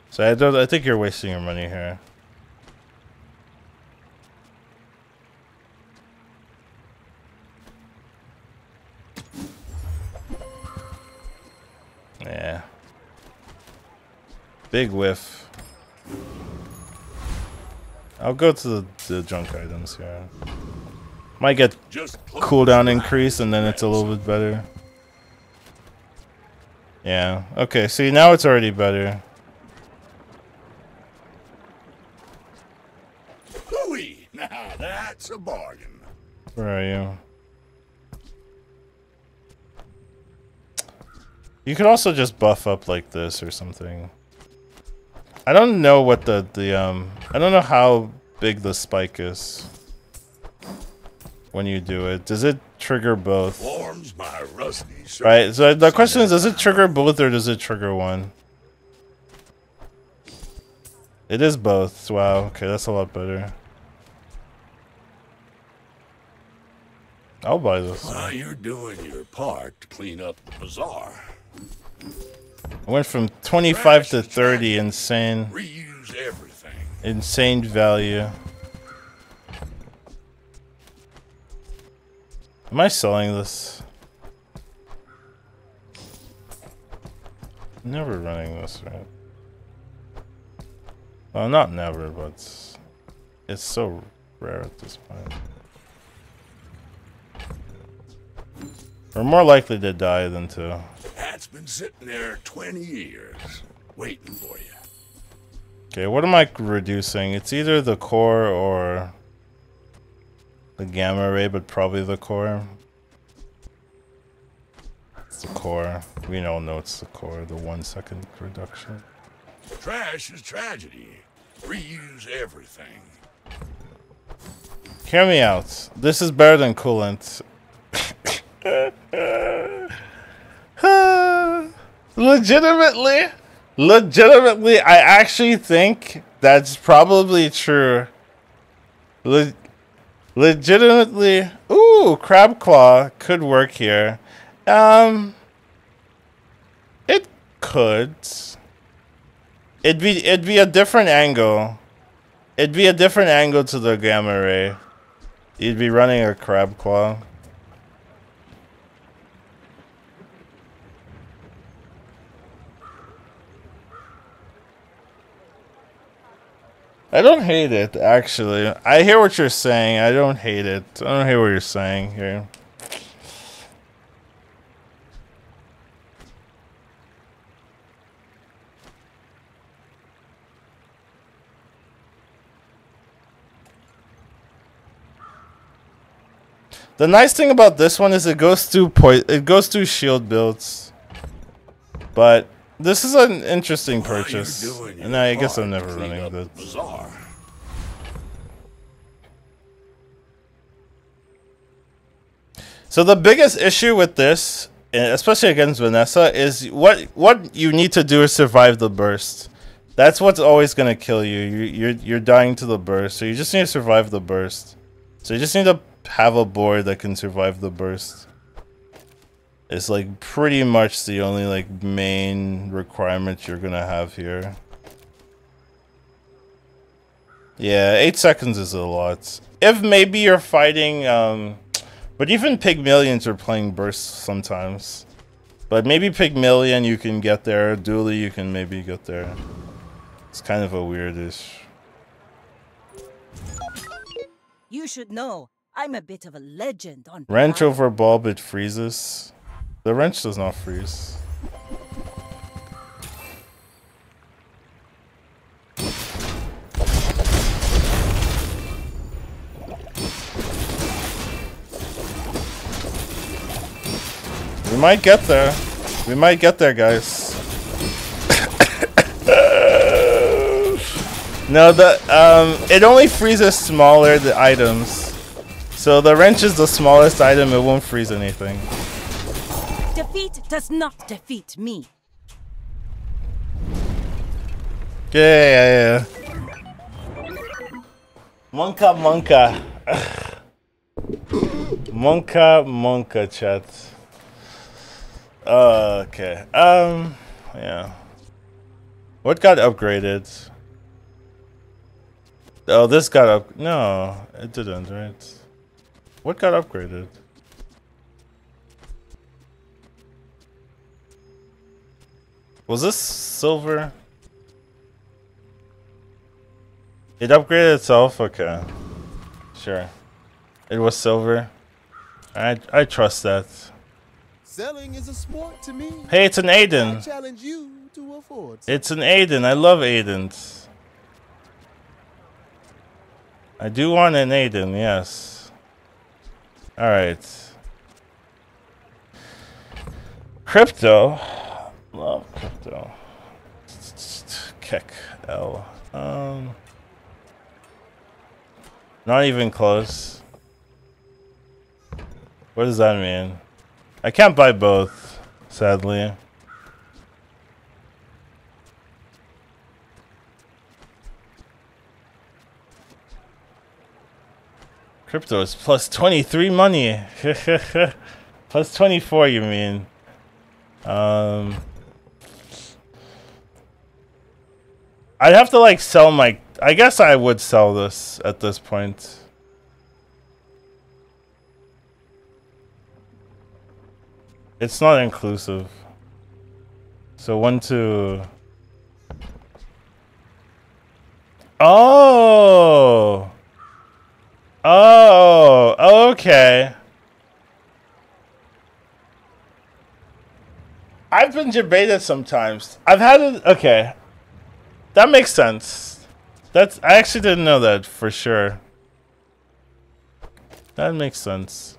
So I think you're wasting your money here. Yeah. Big whiff. I'll go to the junk items here. Might get cooldown increase and then it's a little bit better. Yeah. Okay, see now it's already better. Now that's a bargain. Where are you? You could also just buff up like this or something. I don't know what I don't know how big the spike is when you do it. Does it trigger both? Right, so the question is, does it trigger both or does it trigger one? It is both. Wow, okay, that's a lot better. I'll buy this. Well, you're doing your part to clean up the bazaar. I went from 25 to 30, insane. Reuse everything. Insane value. Am I selling this? Never running this, right? Well, not never, but it's so rare at this point. We're more likely to die than to. That's been sitting there 20 years, waiting for you. Okay, what am I reducing? It's either the core or the gamma ray, but probably the core. It's the core. We all know it's the core, the 1 second reduction. Trash is tragedy. Reuse everything. Hear me out. This is better than Coolant. Legitimately, I actually think that's probably true. Legitimately, ooh, Crab Claw could work here. It could. It'd be a different angle. It'd be a different angle to the gamma ray. You'd be running a Crab Claw. I don't hate it, actually. I hear what you're saying. I don't hate it. I don't hear what you're saying here. The nice thing about this one is it goes through shield builds. But this is an interesting purchase, and I guess I'm never running with it. Bizarre. So the biggest issue with this, especially against Vanessa, is what you need to do is survive the burst. That's what's always going to kill you. You're dying to the burst, so you just need to survive the burst. So you just need to have a board that can survive the burst. It's like pretty much the only like main requirement you're gonna have here. Yeah, 8 seconds is a lot. If maybe you're fighting, but even Pygmaliens are playing bursts sometimes. But maybe Pygmalion you can get there. Dooley you can maybe get there. It's kind of a weirdish. You should know I'm a bit of a legend on Wrench over Bulb. It freezes. The wrench does not freeze. We might get there. We might get there, guys. No, the it only freezes smaller items. So the wrench is the smallest item. It won't freeze anything. Defeat does not defeat me. Yeah, yeah, yeah. Monka, monka. Monka, monka, chat. Okay. Yeah. What got upgraded? Oh, this got up. No, it didn't, right? What got upgraded? Was this silver? It upgraded itself? Okay. Sure. It was silver. I trust that. Selling is a sport to me. Hey, it's an Aiden. I challenge you to afford. It's an Aiden. I love Aidens. I do want an Aiden, yes. Alright. Crypto. Love crypto. Keck L. Not even close. What does that mean? I can't buy both, sadly. Crypto is plus 23 money. Plus 24, you mean? I'd have to like sell my. I guess I would sell this at this point. It's not inclusive. So 1, 2. Oh. Oh, okay. I've been debated sometimes. I've had it. Okay. That makes sense. That's, I actually didn't know that for sure. That makes sense.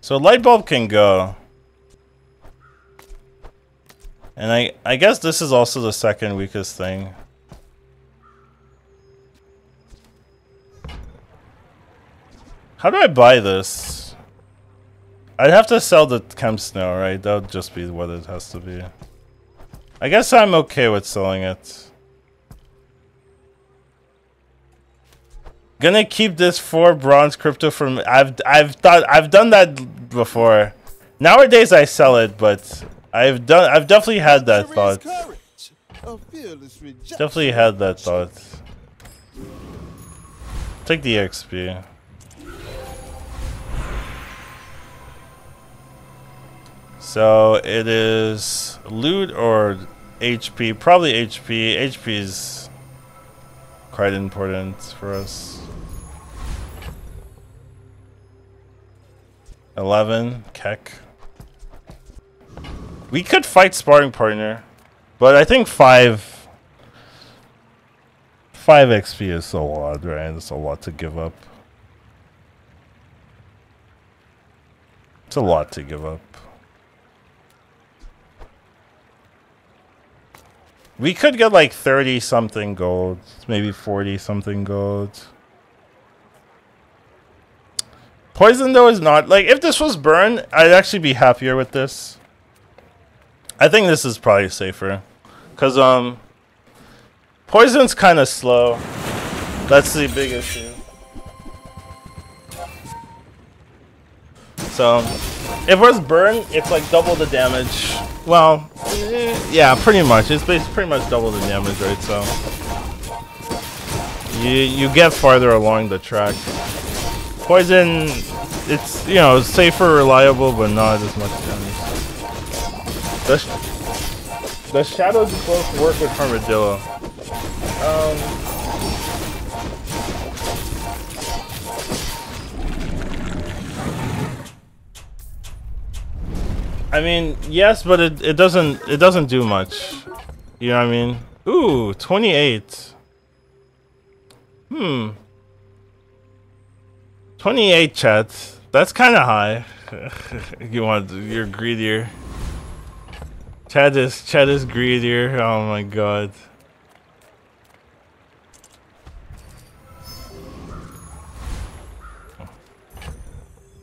So light bulb can go. And I guess this is also the second weakest thing. How do I buy this? I'd have to sell the Chem Snow, right? That would just be what it has to be. I guess I'm okay with selling it. Gonna keep this for bronze crypto from... I've done that before. Nowadays I sell it, but... I've definitely had that thought. Definitely had that thought. Take the XP. So it is loot or HP? Probably HP. HP is quite important for us. 11 Keck. We could fight sparring partner, but I think 5 XP is a lot, right? It's a lot to give up. It's a lot to give up. We could get like 30 something gold, maybe 40 something gold. Poison though is not, like if this was burn, I'd actually be happier with this. I think this is probably safer, cause poison's kind of slow. That's the big issue. So, if it was burn, it's like double the damage. Well, yeah, pretty much. It's pretty much double the damage, right? So, you get farther along the track. Poison, it's, you know, safer, reliable, but not as much damage. The shadows both work with Harmadillo. I mean, yes, but it doesn't do much. You know what I mean? Ooh, 28. 28 chat. That's kind of high. You're greedier. Chad is greedier. Oh my god. Oh.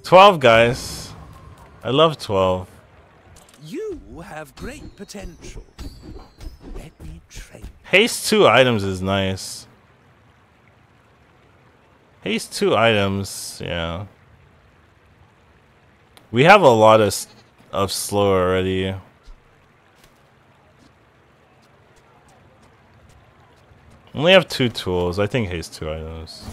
12 guys. I love 12. You have great potential. Let me train. Haste 2 items is nice. Haste 2 items, yeah. We have a lot of slow already. Only have 2 tools. I think haste 2 items.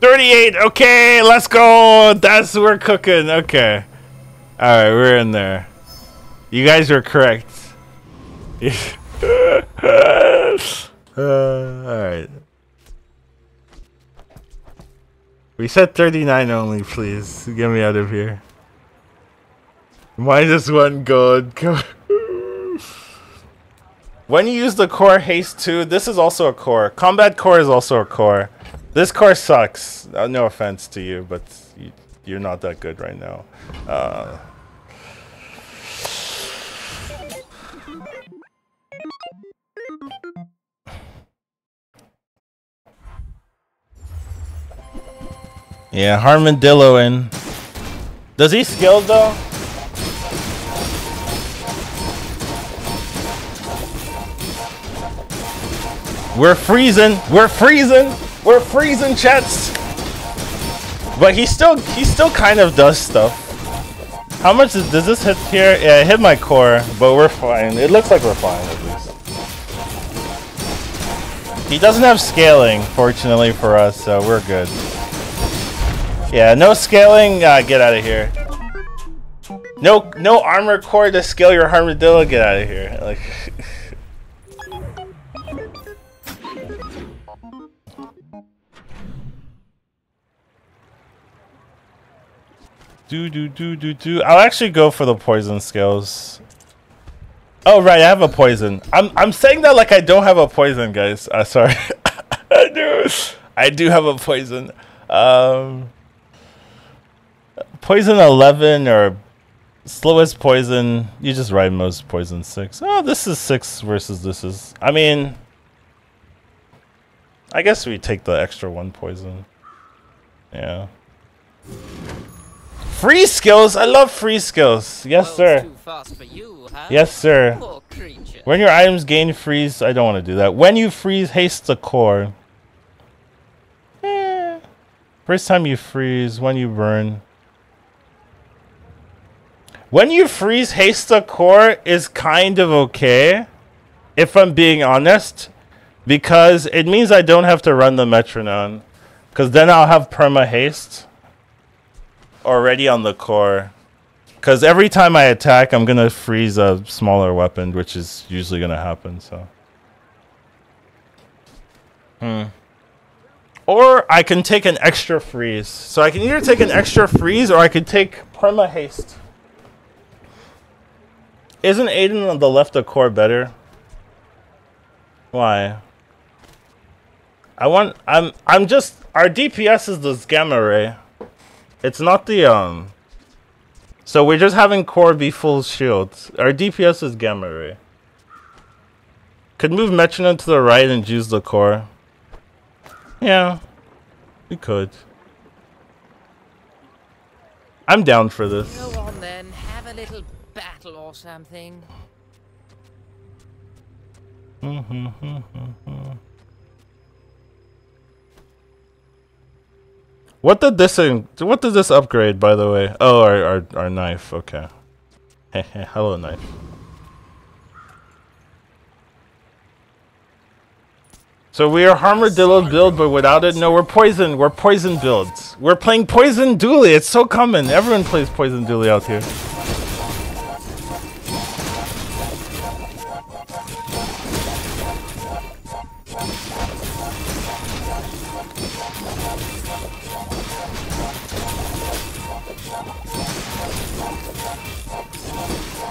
$38. Okay, let's go. That's we're cooking. Okay. All right, we're in there. You guys are correct. All right. We said 39 only, please. Get me out of here. Minus 1 gold. When you use the core haste 2, this is also a core. Combat core is also a core. This core sucks. No offense to you, but you're not that good right now. Yeah, Harmadillo in. Does he skill though? We're freezing. We're freezing. We're freezing, chats. But he still kind of does stuff. How much does this hit here? Yeah, it hit my core, but we're fine. It looks like we're fine at least. He doesn't have scaling, fortunately for us, so we're good. Yeah, no scaling. Get out of here. No armor core to scale your Harmadillo. Get out of here. Like. Do. I'll actually go for the poison skills. Oh right, I have a poison. I'm saying that like I don't have a poison, guys. Sorry. I do have a poison. Poison 11 or slowest poison. You just ride most poison 6. Oh, this is 6 versus this is. I mean, I guess we take the extra 1 poison. Yeah. Free skills? I love free skills. Yes, sir. Yes, sir. When your items gain freeze, I don't want to do that. When you freeze, haste the core. Eh. First time you freeze, when you burn. When you freeze, haste the core is kind of okay, if I'm being honest, because it means I don't have to run the metronome, because then I'll have perma haste already on the core, because every time I attack I'm gonna freeze a smaller weapon, which is usually gonna happen. So or I can take an extra freeze, so I can either take an extra freeze or I could take perma haste. Isn't Aiden on the left of core better? Why? I'm just, our DPS is this gamma ray. It's not the so we're just having core be full shield. Our DPS is gamma ray. Could move metronome to the right and use the core. Yeah, we could. I'm down for this. Go on then, have a little battle or something. What did this upgrade, by the way? Oh, our knife. Okay. Hello, knife. So we are Harmadillo build, but without it, no, we're poison. We're poison builds. We're playing poison Dooley. It's so common. Everyone plays poison Dooley out here.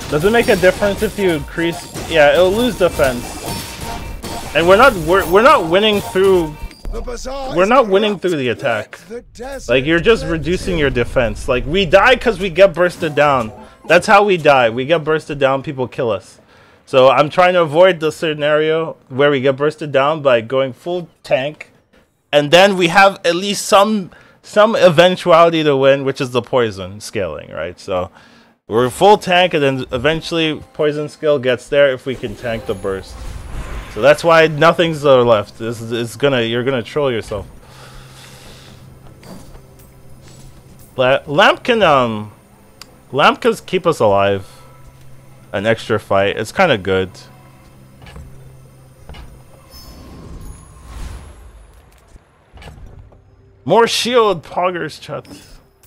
Does it make a difference if you increase? Yeah, it'll lose defense. And we're not winning through. We're not winning through the attack. Like, you're just reducing your defense. Like, we die because we get bursted down. That's how we die. We get bursted down. People kill us. So I'm trying to avoid the scenario where we get bursted down by going full tank, and then we have at least some eventuality to win, which is the poison scaling, right? So. We're full tank, and then eventually poison skill gets there if we can tank the burst. So that's why nothing's left. This is gonna, you're gonna troll yourself. Lamp can keep us alive. An extra fight. It's kind of good. More shield poggers, chat.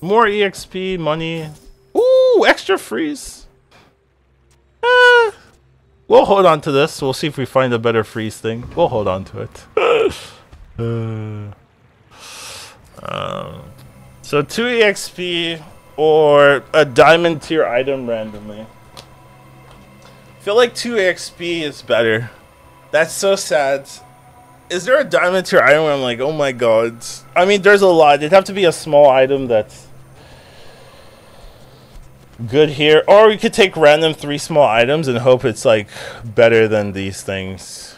More EXP money. Ooh, extra freeze. We'll hold on to this. We'll see if we find a better freeze thing. We'll hold on to it. So 2 EXP or a diamond tier item randomly. I feel like 2 EXP is better. That's so sad. Is there a diamond tier item where I'm like, oh my god? I mean, there's a lot. It'd have to be a small item that's good here. Or we could take random 3 small items and hope it's like better than these things.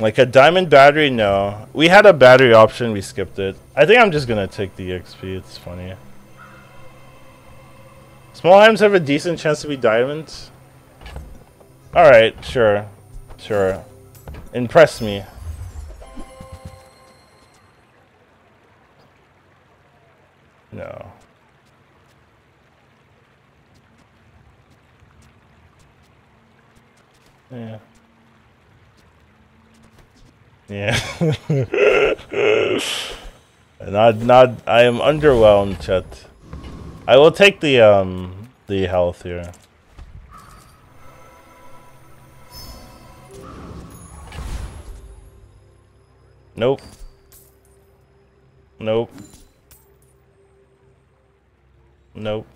Like a diamond battery? No. We had a battery option, we skipped it. I think I'm just gonna take the XP, it's funny. Small items have a decent chance to be diamonds. Alright, sure. Sure. Impress me. No. Yeah. Yeah. Not I am underwhelmed, chat. I will take the health here. Nope. Nope. Nope.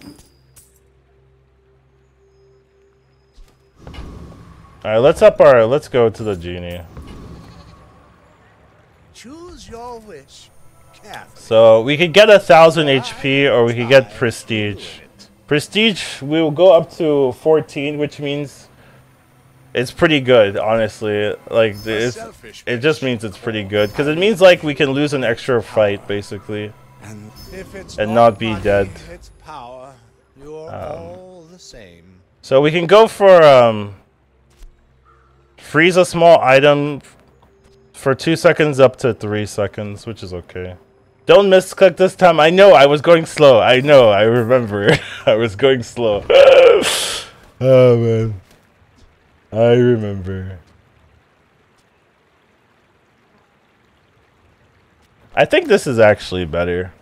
Alright, let's go to the genie. Choose your wish. So we could get 1,000 HP or we could get prestige. Prestige we will go up to 14, which means it's pretty good, honestly. Like it just means it's pretty good because it means like we can lose an extra fight basically and not be dead. So we can go for freeze a small item for 2 seconds up to 3 seconds, which is okay. Don't misclick this time. I know I was going slow. I know. I remember. I was going slow. Oh man. I remember. I think this is actually better.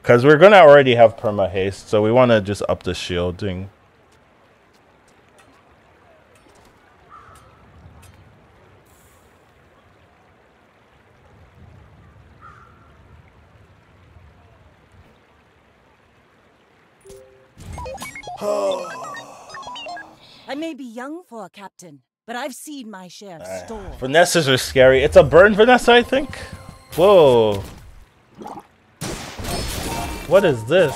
Because we're going to already have perma haste. So we want to just up the shielding. I may be young for a captain, but I've seen my share of storms. Vanessa's are scary. It's a burn Vanessa, I think? Whoa. What is this?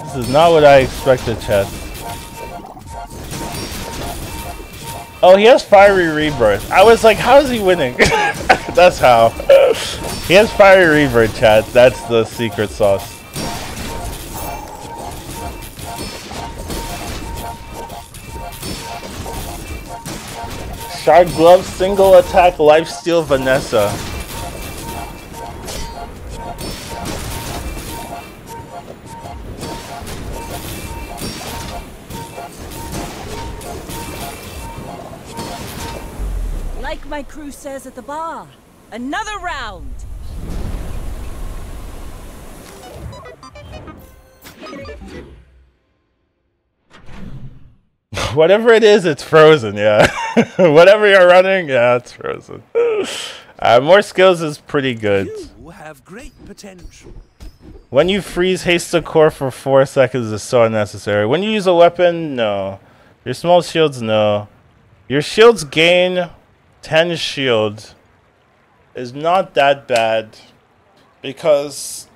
This is not what I expected, chat. Oh, he has Fiery Rebirth. I was like, how is he winning? That's how. He has Fiery Rebirth, chat. That's the secret sauce. Shark Glove, single attack, lifesteal, Vanessa. Like my crew says at the bar, another round. Whatever it is, it's frozen, yeah. Whatever you're running, yeah, it's frozen. More skills is pretty good. You have great potential. When you freeze haste the core for 4 seconds is so unnecessary. When you use a weapon, no. Your small shields, no. Your shields gain 10 shield is not that bad because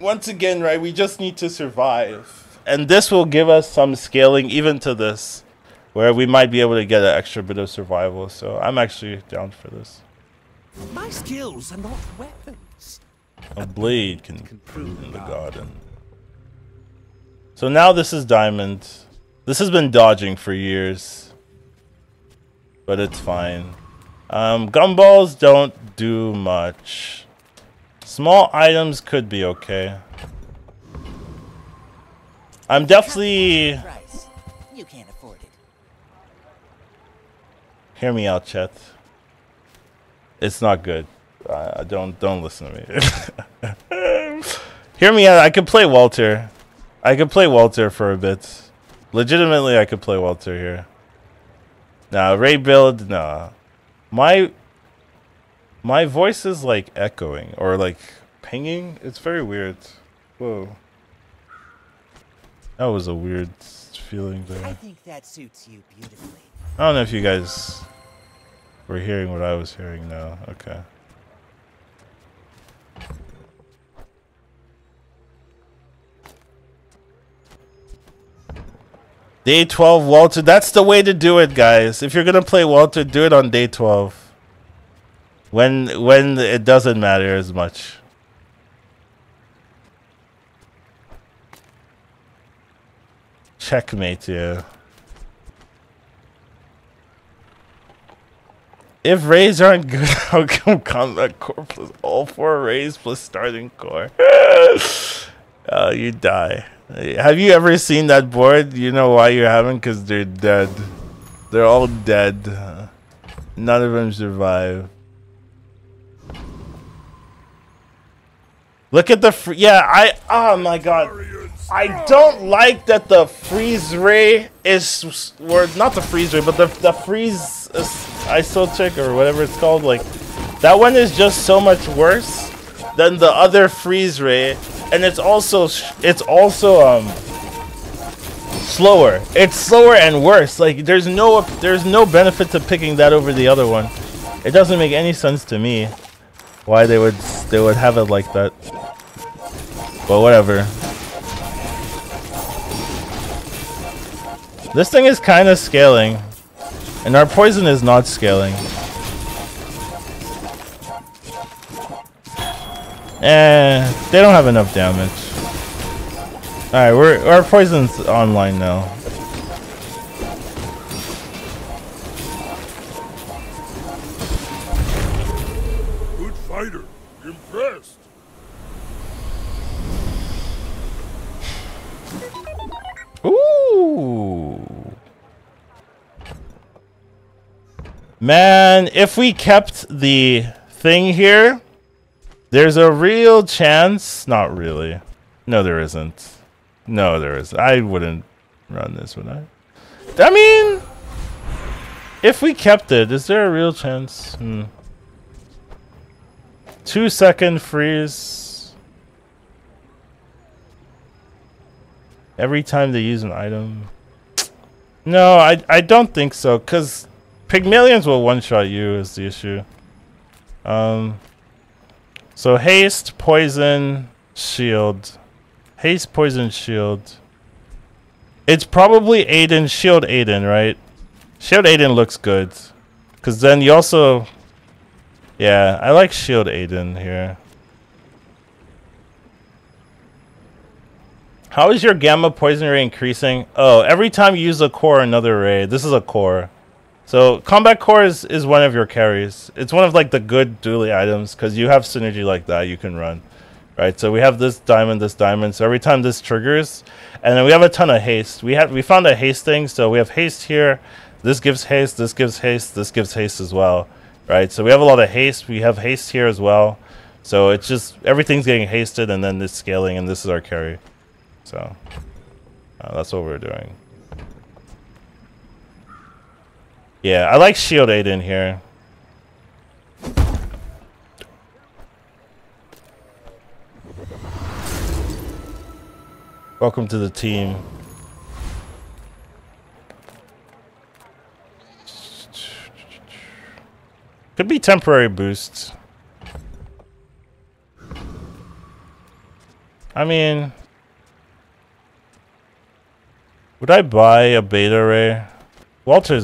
once again, right, we just need to survive and this will give us some scaling even to this where we might be able to get an extra bit of survival, so I'm actually down for this. My skills are not weapons. A blade can prune in the garden. So now this is diamond. This has been dodging for years, but it's fine. Gumballs don't do much. Small items could be okay. I'm definitely... You can't afford it. Hear me out, chat. It's not good. Don't listen to me. Hear me out. I could play Walter. I could play Walter for a bit. Legitimately, I could play Walter here. Nah, Ray build, nah. My My voice is like echoing or like pinging. It's very weird. Whoa. That was a weird feeling there. I think that suits you beautifully. I don't know if you guys were hearing what I was hearing now. Okay. Day 12 Walter, that's the way to do it, guys. If you're gonna play Walter, do it on day 12. When it doesn't matter as much. Checkmate, yeah. If raids aren't good, how come Combat Core plus all 4 raids plus starting core? Oh, you die. Have you ever seen that board? You know why you haven't? Because they're dead. They're all dead. None of them survive. Look at the free... Yeah, Oh my god. I don't like that the freeze ray is... Or not the freeze ray, but the freeze... ISO check or whatever it's called. Like, that one is just so much worse than the other freeze ray. And it's also slower. It's slower and worse. Like there's no benefit to picking that over the other one. It doesn't make any sense to me why they would have it like that. But whatever. This thing is kind of scaling, and our poison is not scaling. They don't have enough damage. Alright, our poison's online now. Good fighter. Impressed. Ooh. Man, if we kept the thing here, there's a real chance. Not really. No, there isn't. No, there isn't. I wouldn't run this, would I? I mean, if we kept it, is there a real chance? 2 second freeze. Every time they use an item. No, I don't think so. Because Pygmalions will one-shot you is the issue. So haste, poison, shield. Haste, poison, shield. It's probably Aiden, shield Aiden, right? Shield Aiden looks good. Because then you also... Yeah, I like shield Aiden here. How is your gamma poison ray increasing? Oh, every time you use a core, another ray. This is a core. So combat core is one of your carries. It's one of like the good Dooley items because you have synergy like that you can run, right? So we have this diamond, so every time this triggers, and then we have a ton of haste. We found a haste thing, so we have haste here. This gives haste, this gives haste, this gives haste as well, right? So we have a lot of haste. We have haste here as well. So it's just everything's getting hasted, and then this scaling, and this is our carry. So that's what we're doing. Yeah, I like shield Aiden here. Welcome to the team. Could be temporary boosts. I mean, would I buy a beta ray? Walter,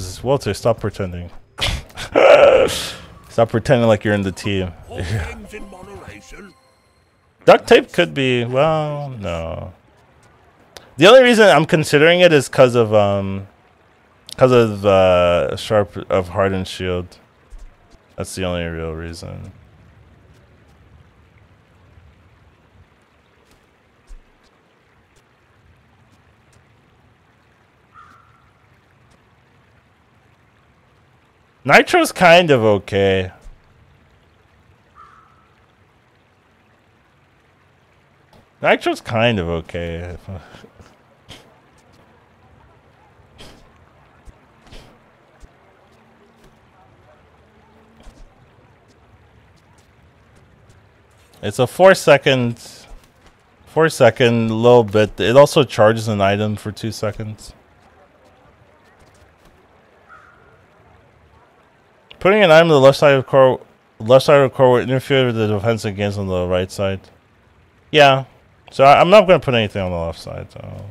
stop pretending. Stop pretending like you're in the team. Duct tape could be, well, no. The only reason I'm considering it is because of Hardened Shield. That's the only real reason. Nitro's kind of okay. Nitro's kind of okay. It's a 4 second little bit. It also charges an item for 2 seconds. Putting an item on the left side of the core, will interfere with the defensive gains on the right side. Yeah, so I'm not going to put anything on the left side. So.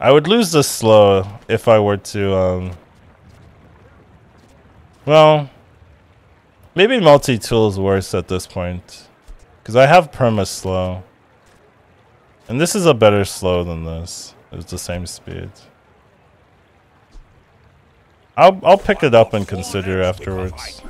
I would lose this slow if I were to, well, maybe multi tool is worse at this point, because I have perma slow, and this is a better slow than this. It's the same speed. I'll pick it up and consider afterwards.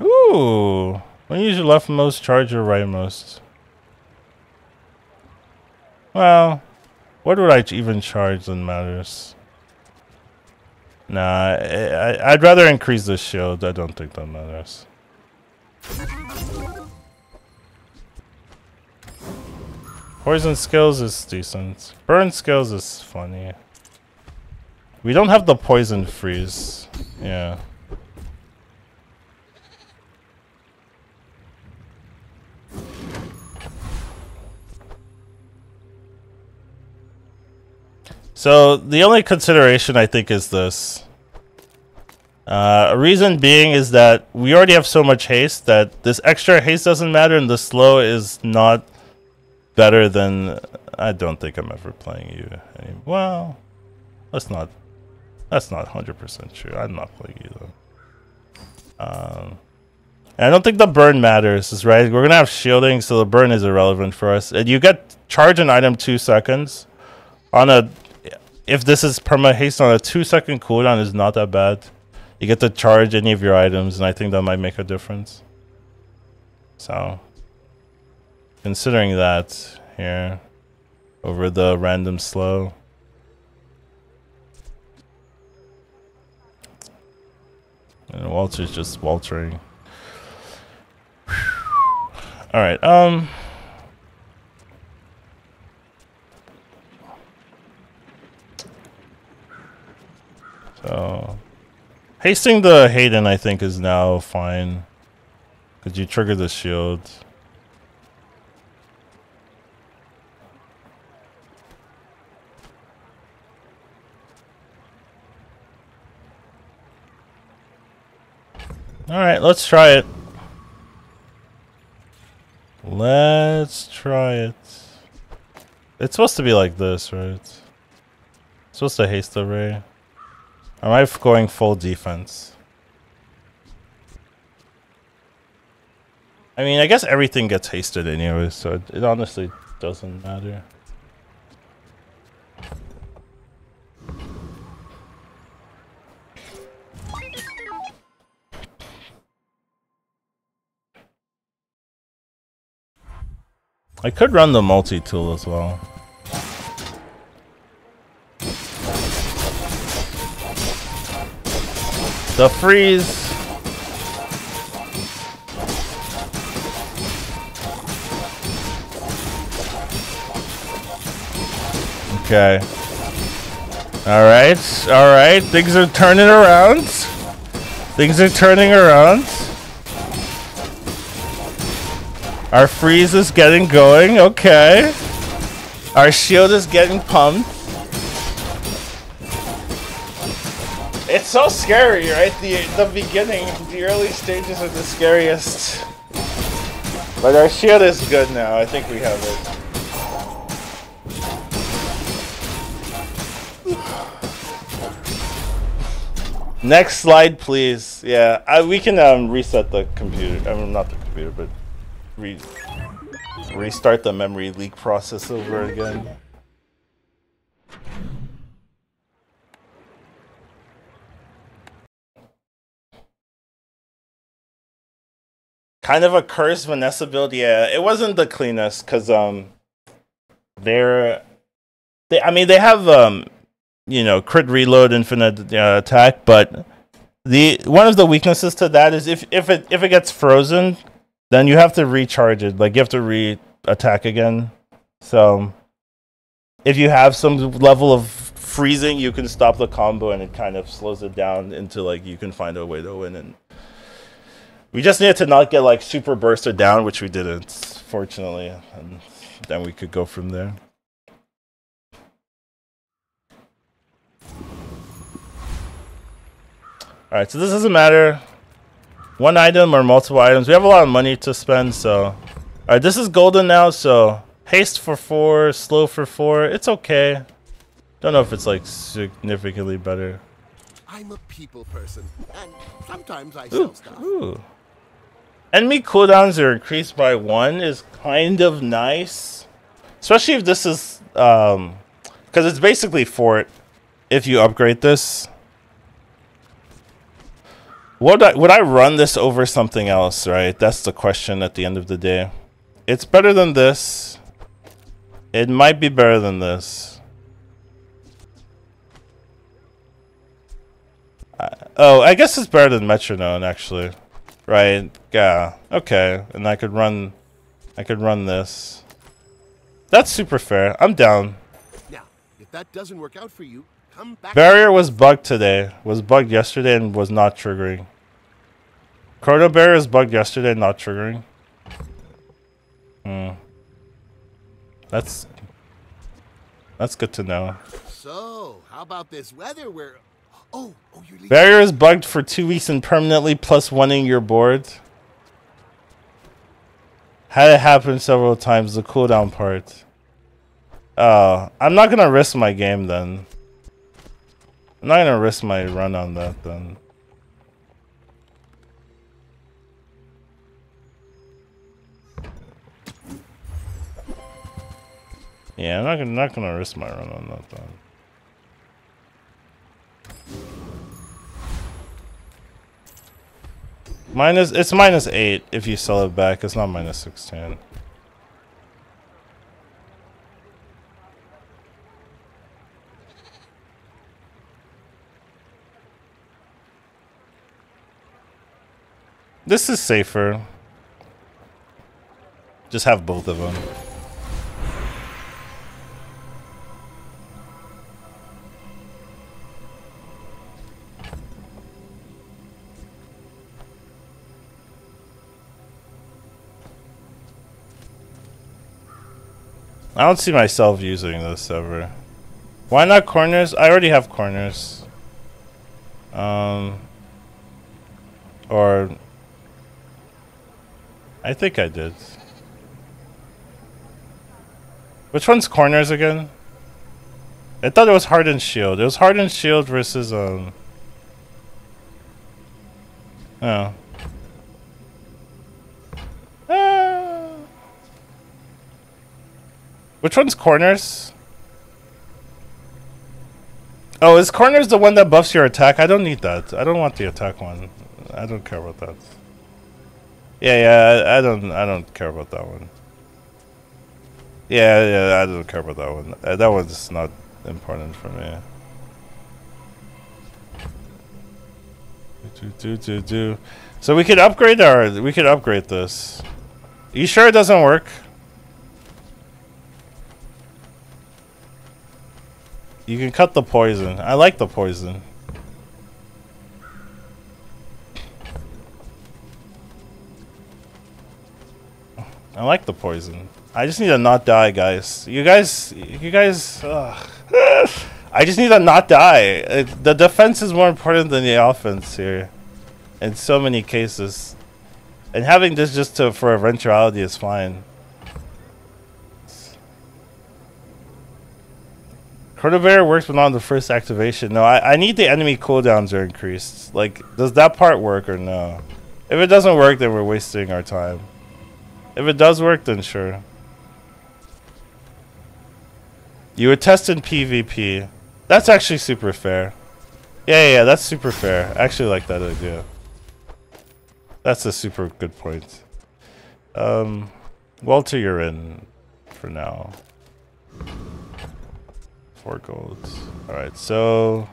Ooh, when you use your leftmost charge or rightmost. Well, what would I even charge that matters? Nah, I'd rather increase the shield. I don't think that matters. Poison skills is decent. Burn skills is funny. We don't have the poison freeze. Yeah. So the only consideration I think is this. A reason being is that we already have so much haste that this extra haste doesn't matter, and the slow is not better than. I don't think I'm ever playing you anymore. Well, that's not. That's not 100% true. I'm not playing you though. And I don't think the burn matters, right? We're gonna have shielding, so the burn is irrelevant for us. And you get charge an item 2 seconds on a. If this is perma haste on a 2-second cooldown, is not that bad. You get to charge any of your items, and I think that might make a difference. So, considering that here over the random slow. And Walter's just Waltering. All right, So, hasting the Hayden, I think, is now fine. Because you trigger the shield. Alright, let's try it. It's supposed to be like this, right? It's supposed to haste the ray. Am I going full defense? I mean, I guess everything gets hasted anyway, so it honestly doesn't matter. I could run the multi-tool as well. The freeze. Okay. Alright, alright. Things are turning around. Our freeze is getting going. Okay. Our shield is getting pumped. It's so scary, right? The beginning, the early stages are the scariest. But our shield is good now. I think we have it. Next slide, please. Yeah, we can reset the computer. I mean, not the computer, but restart the memory leak process over again. Kind of a cursed Vanessa build, yeah. It wasn't the cleanest, cause they have you know, crit reload, infinite attack, but one of the weaknesses to that is if it gets frozen, Then you have to recharge it. Like, you have to re-attack again. So if you have some level of freezing, you can stop the combo, and it kind of slows it down into, like, you can find a way to win. And we just needed to not get, like, super bursted down, which we didn't, fortunately. And then we could go from there. Alright, so this doesn't matter. One item or multiple items. We have a lot of money to spend, so... Alright, this is golden now, so... Haste for 4, slow for 4. It's okay. Don't know if it's, like, significantly better. I'm a people person, and sometimes I sell stuff. Ooh. Enemy cooldowns are increased by 1 is kind of nice. Especially if this is, because it's basically fort if you upgrade this. Would I run this over something else, right? That's the question at the end of the day. It's better than this. It might be better than this. Oh, I guess it's better than Metronome, actually, right? Yeah. Okay, and I could run this. That's super fair. I'm down. Now, if that doesn't work out for you, come back. Barrier was bugged today. Was bugged yesterday and was not triggering. Chrono Barrier is bugged yesterday, not triggering. Hmm. That's good to know. So, how about this weather? We're Barrier is bugged for 2 weeks and permanently +1ing your board. Had it happen several times, the cooldown part. I'm not gonna risk my game then. I'm not gonna risk my run on that then. Yeah, I'm not gonna risk my run on that then. It's -8 if you sell it back. It's not -610. This is safer. Just have both of them. I don't see myself using this ever. Why not corners? I already have corners. Or... I think I did. Which one's corners again? I thought it was Hardened Shield. It was Hardened Shield versus, Oh. Which one's corners? Oh, is corners the one that buffs your attack? I don't need that. I don't want the attack one. I don't care about that. Yeah, I don't care about that one. Yeah, I don't care about that one. That one's not important for me. So we could upgrade we could upgrade this. You sure it doesn't work? You can cut the poison. I like the poison. I like the poison. I just need to not die, guys. You guys... I just need to not die. The defense is more important than the offense here. In so many cases. And having this just for eventuality is fine. Chrono Barrier works but not on the first activation. No, I need the enemy cooldowns are increased. Like, does that part work or no? If it doesn't work, then we're wasting our time. If it does work, then sure. You were testing PvP. That's actually super fair. Yeah, that's super fair. I actually like that idea. That's a super good point. Walter, you're in for now. 4 gold. Alright, so...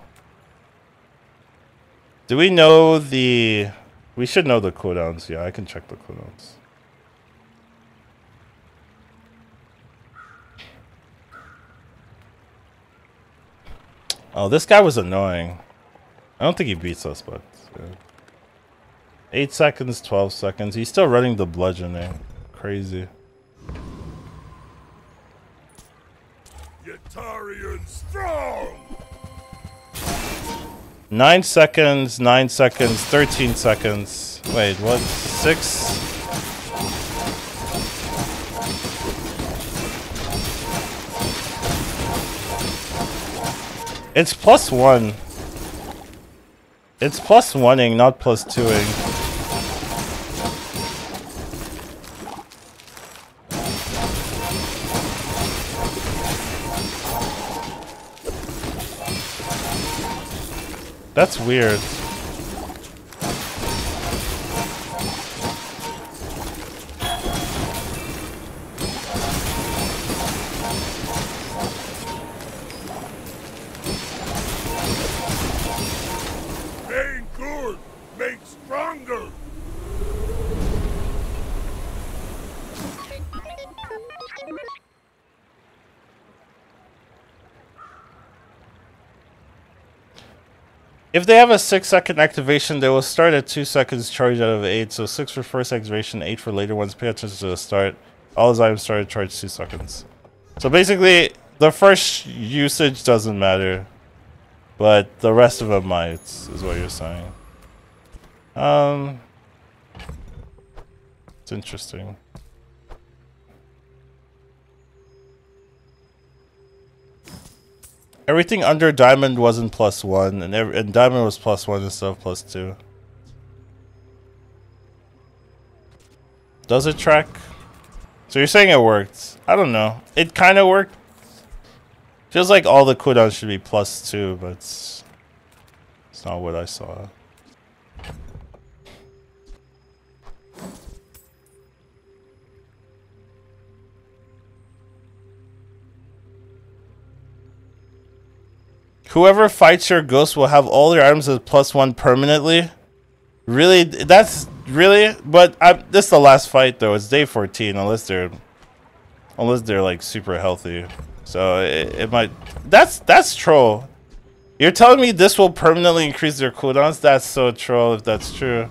Do we know the... We should know the cooldowns. Yeah, I can check the cooldowns. Oh, this guy was annoying. I don't think he beats us, but... yeah. 8 seconds, 12 seconds. He's still running the bludgeoning. Crazy. Yatarian strong! 9 seconds, 9 seconds, 13 seconds. Wait, what? 6? It's plus 1. It's plus 1-ing, not plus 2-ing. That's weird. Main course makes stronger. If they have a 6-second activation, they will start at 2 seconds charge out of 8, so 6 for first activation, 8 for later ones. Pay attention to the start. All his items start at charge 2 seconds. So basically, the first usage doesn't matter, but the rest of them might, is what you're saying. It's interesting. Everything under diamond wasn't plus 1, and diamond was plus 1 instead of plus 2. Does it track? So you're saying it worked. I don't know. It kind of worked. Feels like all the cooldowns should be plus 2, but it's not what I saw. Whoever fights your ghost will have all their items as plus 1 permanently. Really? That's... really? But this is the last fight, though. It's day 14, unless they're like, super healthy. So, it might... That's troll. You're telling me this will permanently increase their cooldowns? That's so troll, if that's true.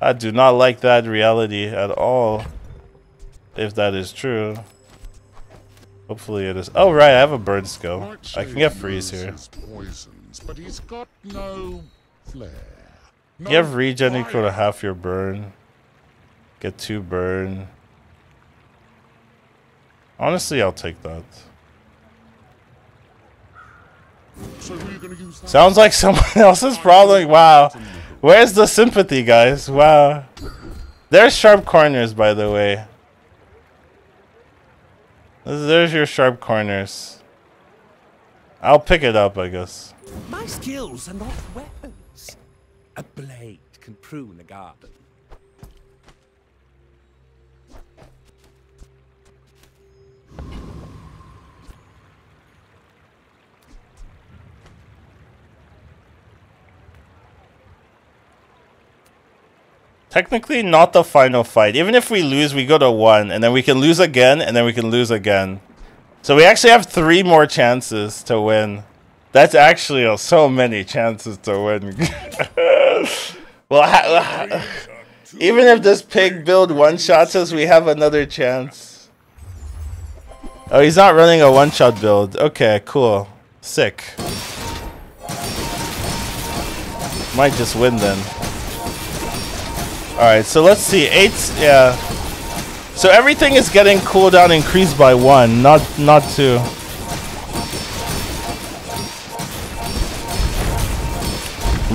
I do not like that reality at all, if that is true. Hopefully it is. Oh right, I have a burn skill. I can get freeze here. You have regen equal to half your burn. Get 2 burn. Honestly, I'll take that. Sounds like someone else's problem. Wow. Where's the sympathy, guys? Wow. There's Sharp Corners, by the way. There's your Sharp Corners. I'll pick it up, I guess. My skills are not weapons. A blade can prune a garden. Technically not the final fight. Even if we lose, we go to 1, and then we can lose again, and then we can lose again. So we actually have 3 more chances to win. That's actually so many chances to win. Well, even if this pig build one-shots us, we have another chance. Oh, he's not running a one-shot build. Okay, cool. Sick. Might just win then. Alright, so let's see, 8, yeah. So everything is getting cooldown increased by 1, not 2.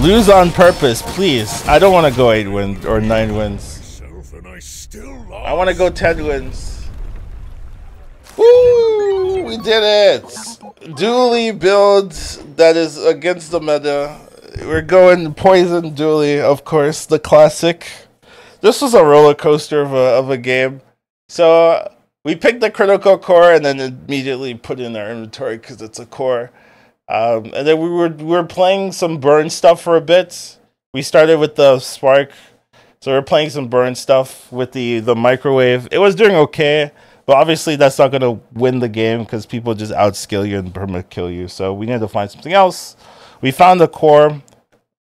Lose on purpose, please. I don't want to go 8 wins, or 9 wins. I want to go 10 wins. Woo! We did it! Dooley build that is against the meta. We're going Poison Dooley, of course, the classic. This was a roller coaster of a game. So we picked the Critical Core and then immediately put it in our inventory because it's a core. And then we were playing some burn stuff for a bit. We started with the spark, so we were playing some burn stuff with the microwave. It was doing okay, But obviously that's not going to win the game because people just outskill you and perma-kill you. So we need to find something else. We found the core.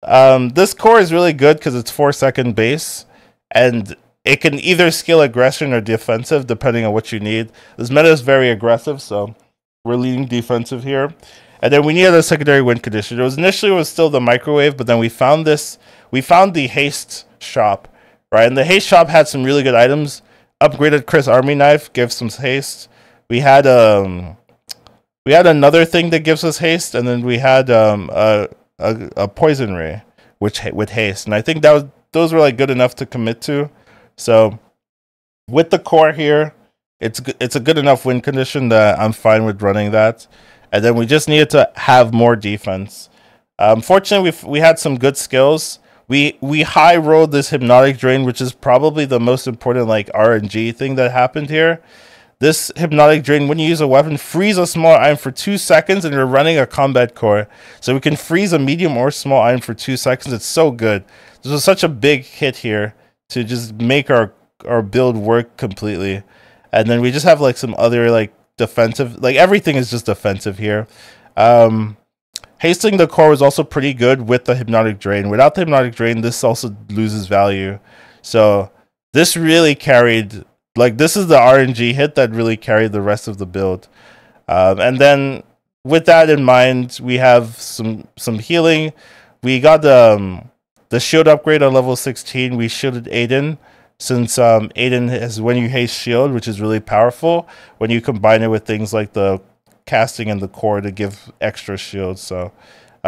This core is really good because it's 4-second base. And it can either skill aggression or defensive depending on what you need. This meta is very aggressive, so we're leaning defensive here. And then we needed a secondary wind condition. It was initially still the microwave, but then we found this. We found the haste shop, right? And the haste shop had some really good items. Upgraded Chris Army Knife gives some haste. We had another thing that gives us haste, and then we had a poison ray, which with haste. And I think that was those were like good enough to commit to. So with the core here, it's a good enough win condition that I'm fine with running that. And then we just needed to have more defense. Fortunately, we had some good skills. We high rolled this Hypnotic Drain, which is probably the most important like RNG thing that happened here. This Hypnotic Drain, when you use a weapon, freeze a small item for 2 seconds, and you're running a Combat Core. So we can freeze a medium or small item for 2 seconds. It's so good. This was such a big hit here to just make our build work completely. And then we just have like some other like defensive, like everything is just defensive here. Hasting the core was also pretty good with the Hypnotic Drain. Without the Hypnotic Drain, this also loses value. So this really carried, like this is the RNG hit that really carried the rest of the build. And then with that in mind, we have some healing. We got the shield upgrade on level 16. We shielded Aiden, since Aiden is when you haste shield, which is really powerful when you combine it with things like the casting and the core to give extra shield. So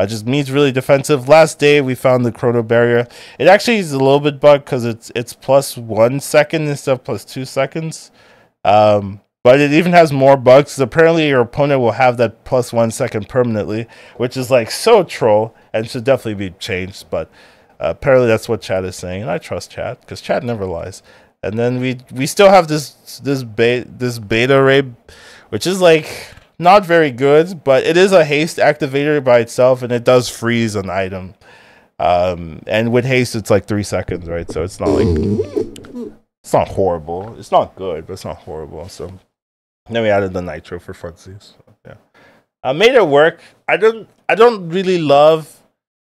just means really defensive. Last day we found the Chrono Barrier. It actually is a little bit bugged because it's +1 second instead of +2 seconds. But it even has more bugs because apparently your opponent will have that +1 second permanently, which is like so troll and should definitely be changed. But apparently that's what chat is saying, and I trust chat because chat never lies. And then we still have this beta ray, which is like not very good, but it is a haste activator by itself, and it does freeze an item. And with haste, it's like 3 seconds, right? So it's not like it's not horrible. It's not good, but it's not horrible. So then we added the nitro for funsies. So, yeah, I made it work. I don't really love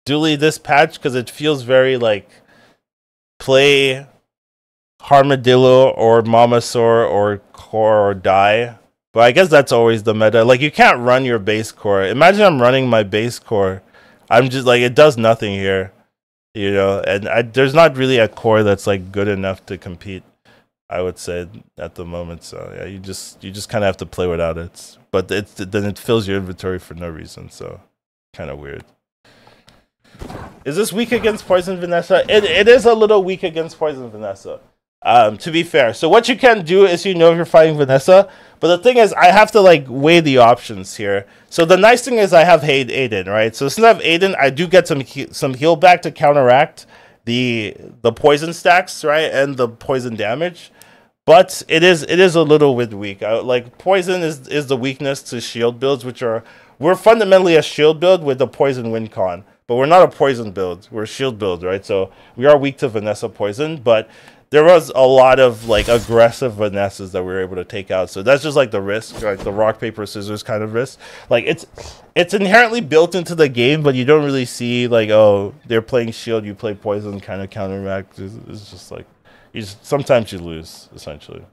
Dooley this patch because it feels very like play Harmadillo or Mamasaur or core or die, but I guess that's always the meta. Like you can't run your base core. Imagine I'm running my base core, I'm just like it does nothing here, you know. And there's not really a core that's like good enough to compete, I would say, at the moment. So yeah, you just kind of have to play without it, but then it fills your inventory for no reason, so kind of weird. Is this weak against Poison Vanessa? It is a little weak against Poison Vanessa, to be fair. So what you can do is, you know, if you're fighting Vanessa, but the thing is I have to like weigh the options here. So the nice thing is I have Aiden, right? So since I have Aiden, I do get some heal back to counteract the poison stacks, right, and the poison damage. But it is a little bit weak. Like poison is the weakness to shield builds, which are we're fundamentally a shield build with the poison win con. But we're not a poison build, we're a shield build, right? So we are weak to Vanessa poison, but there was a lot of like aggressive Vanessas that we were able to take out. So that's just like the risk, like the rock, paper, scissors kind of risk. Like it's inherently built into the game, but you don't really see like, oh, they're playing shield, you play poison kind of counteract. It's just like sometimes you lose, essentially.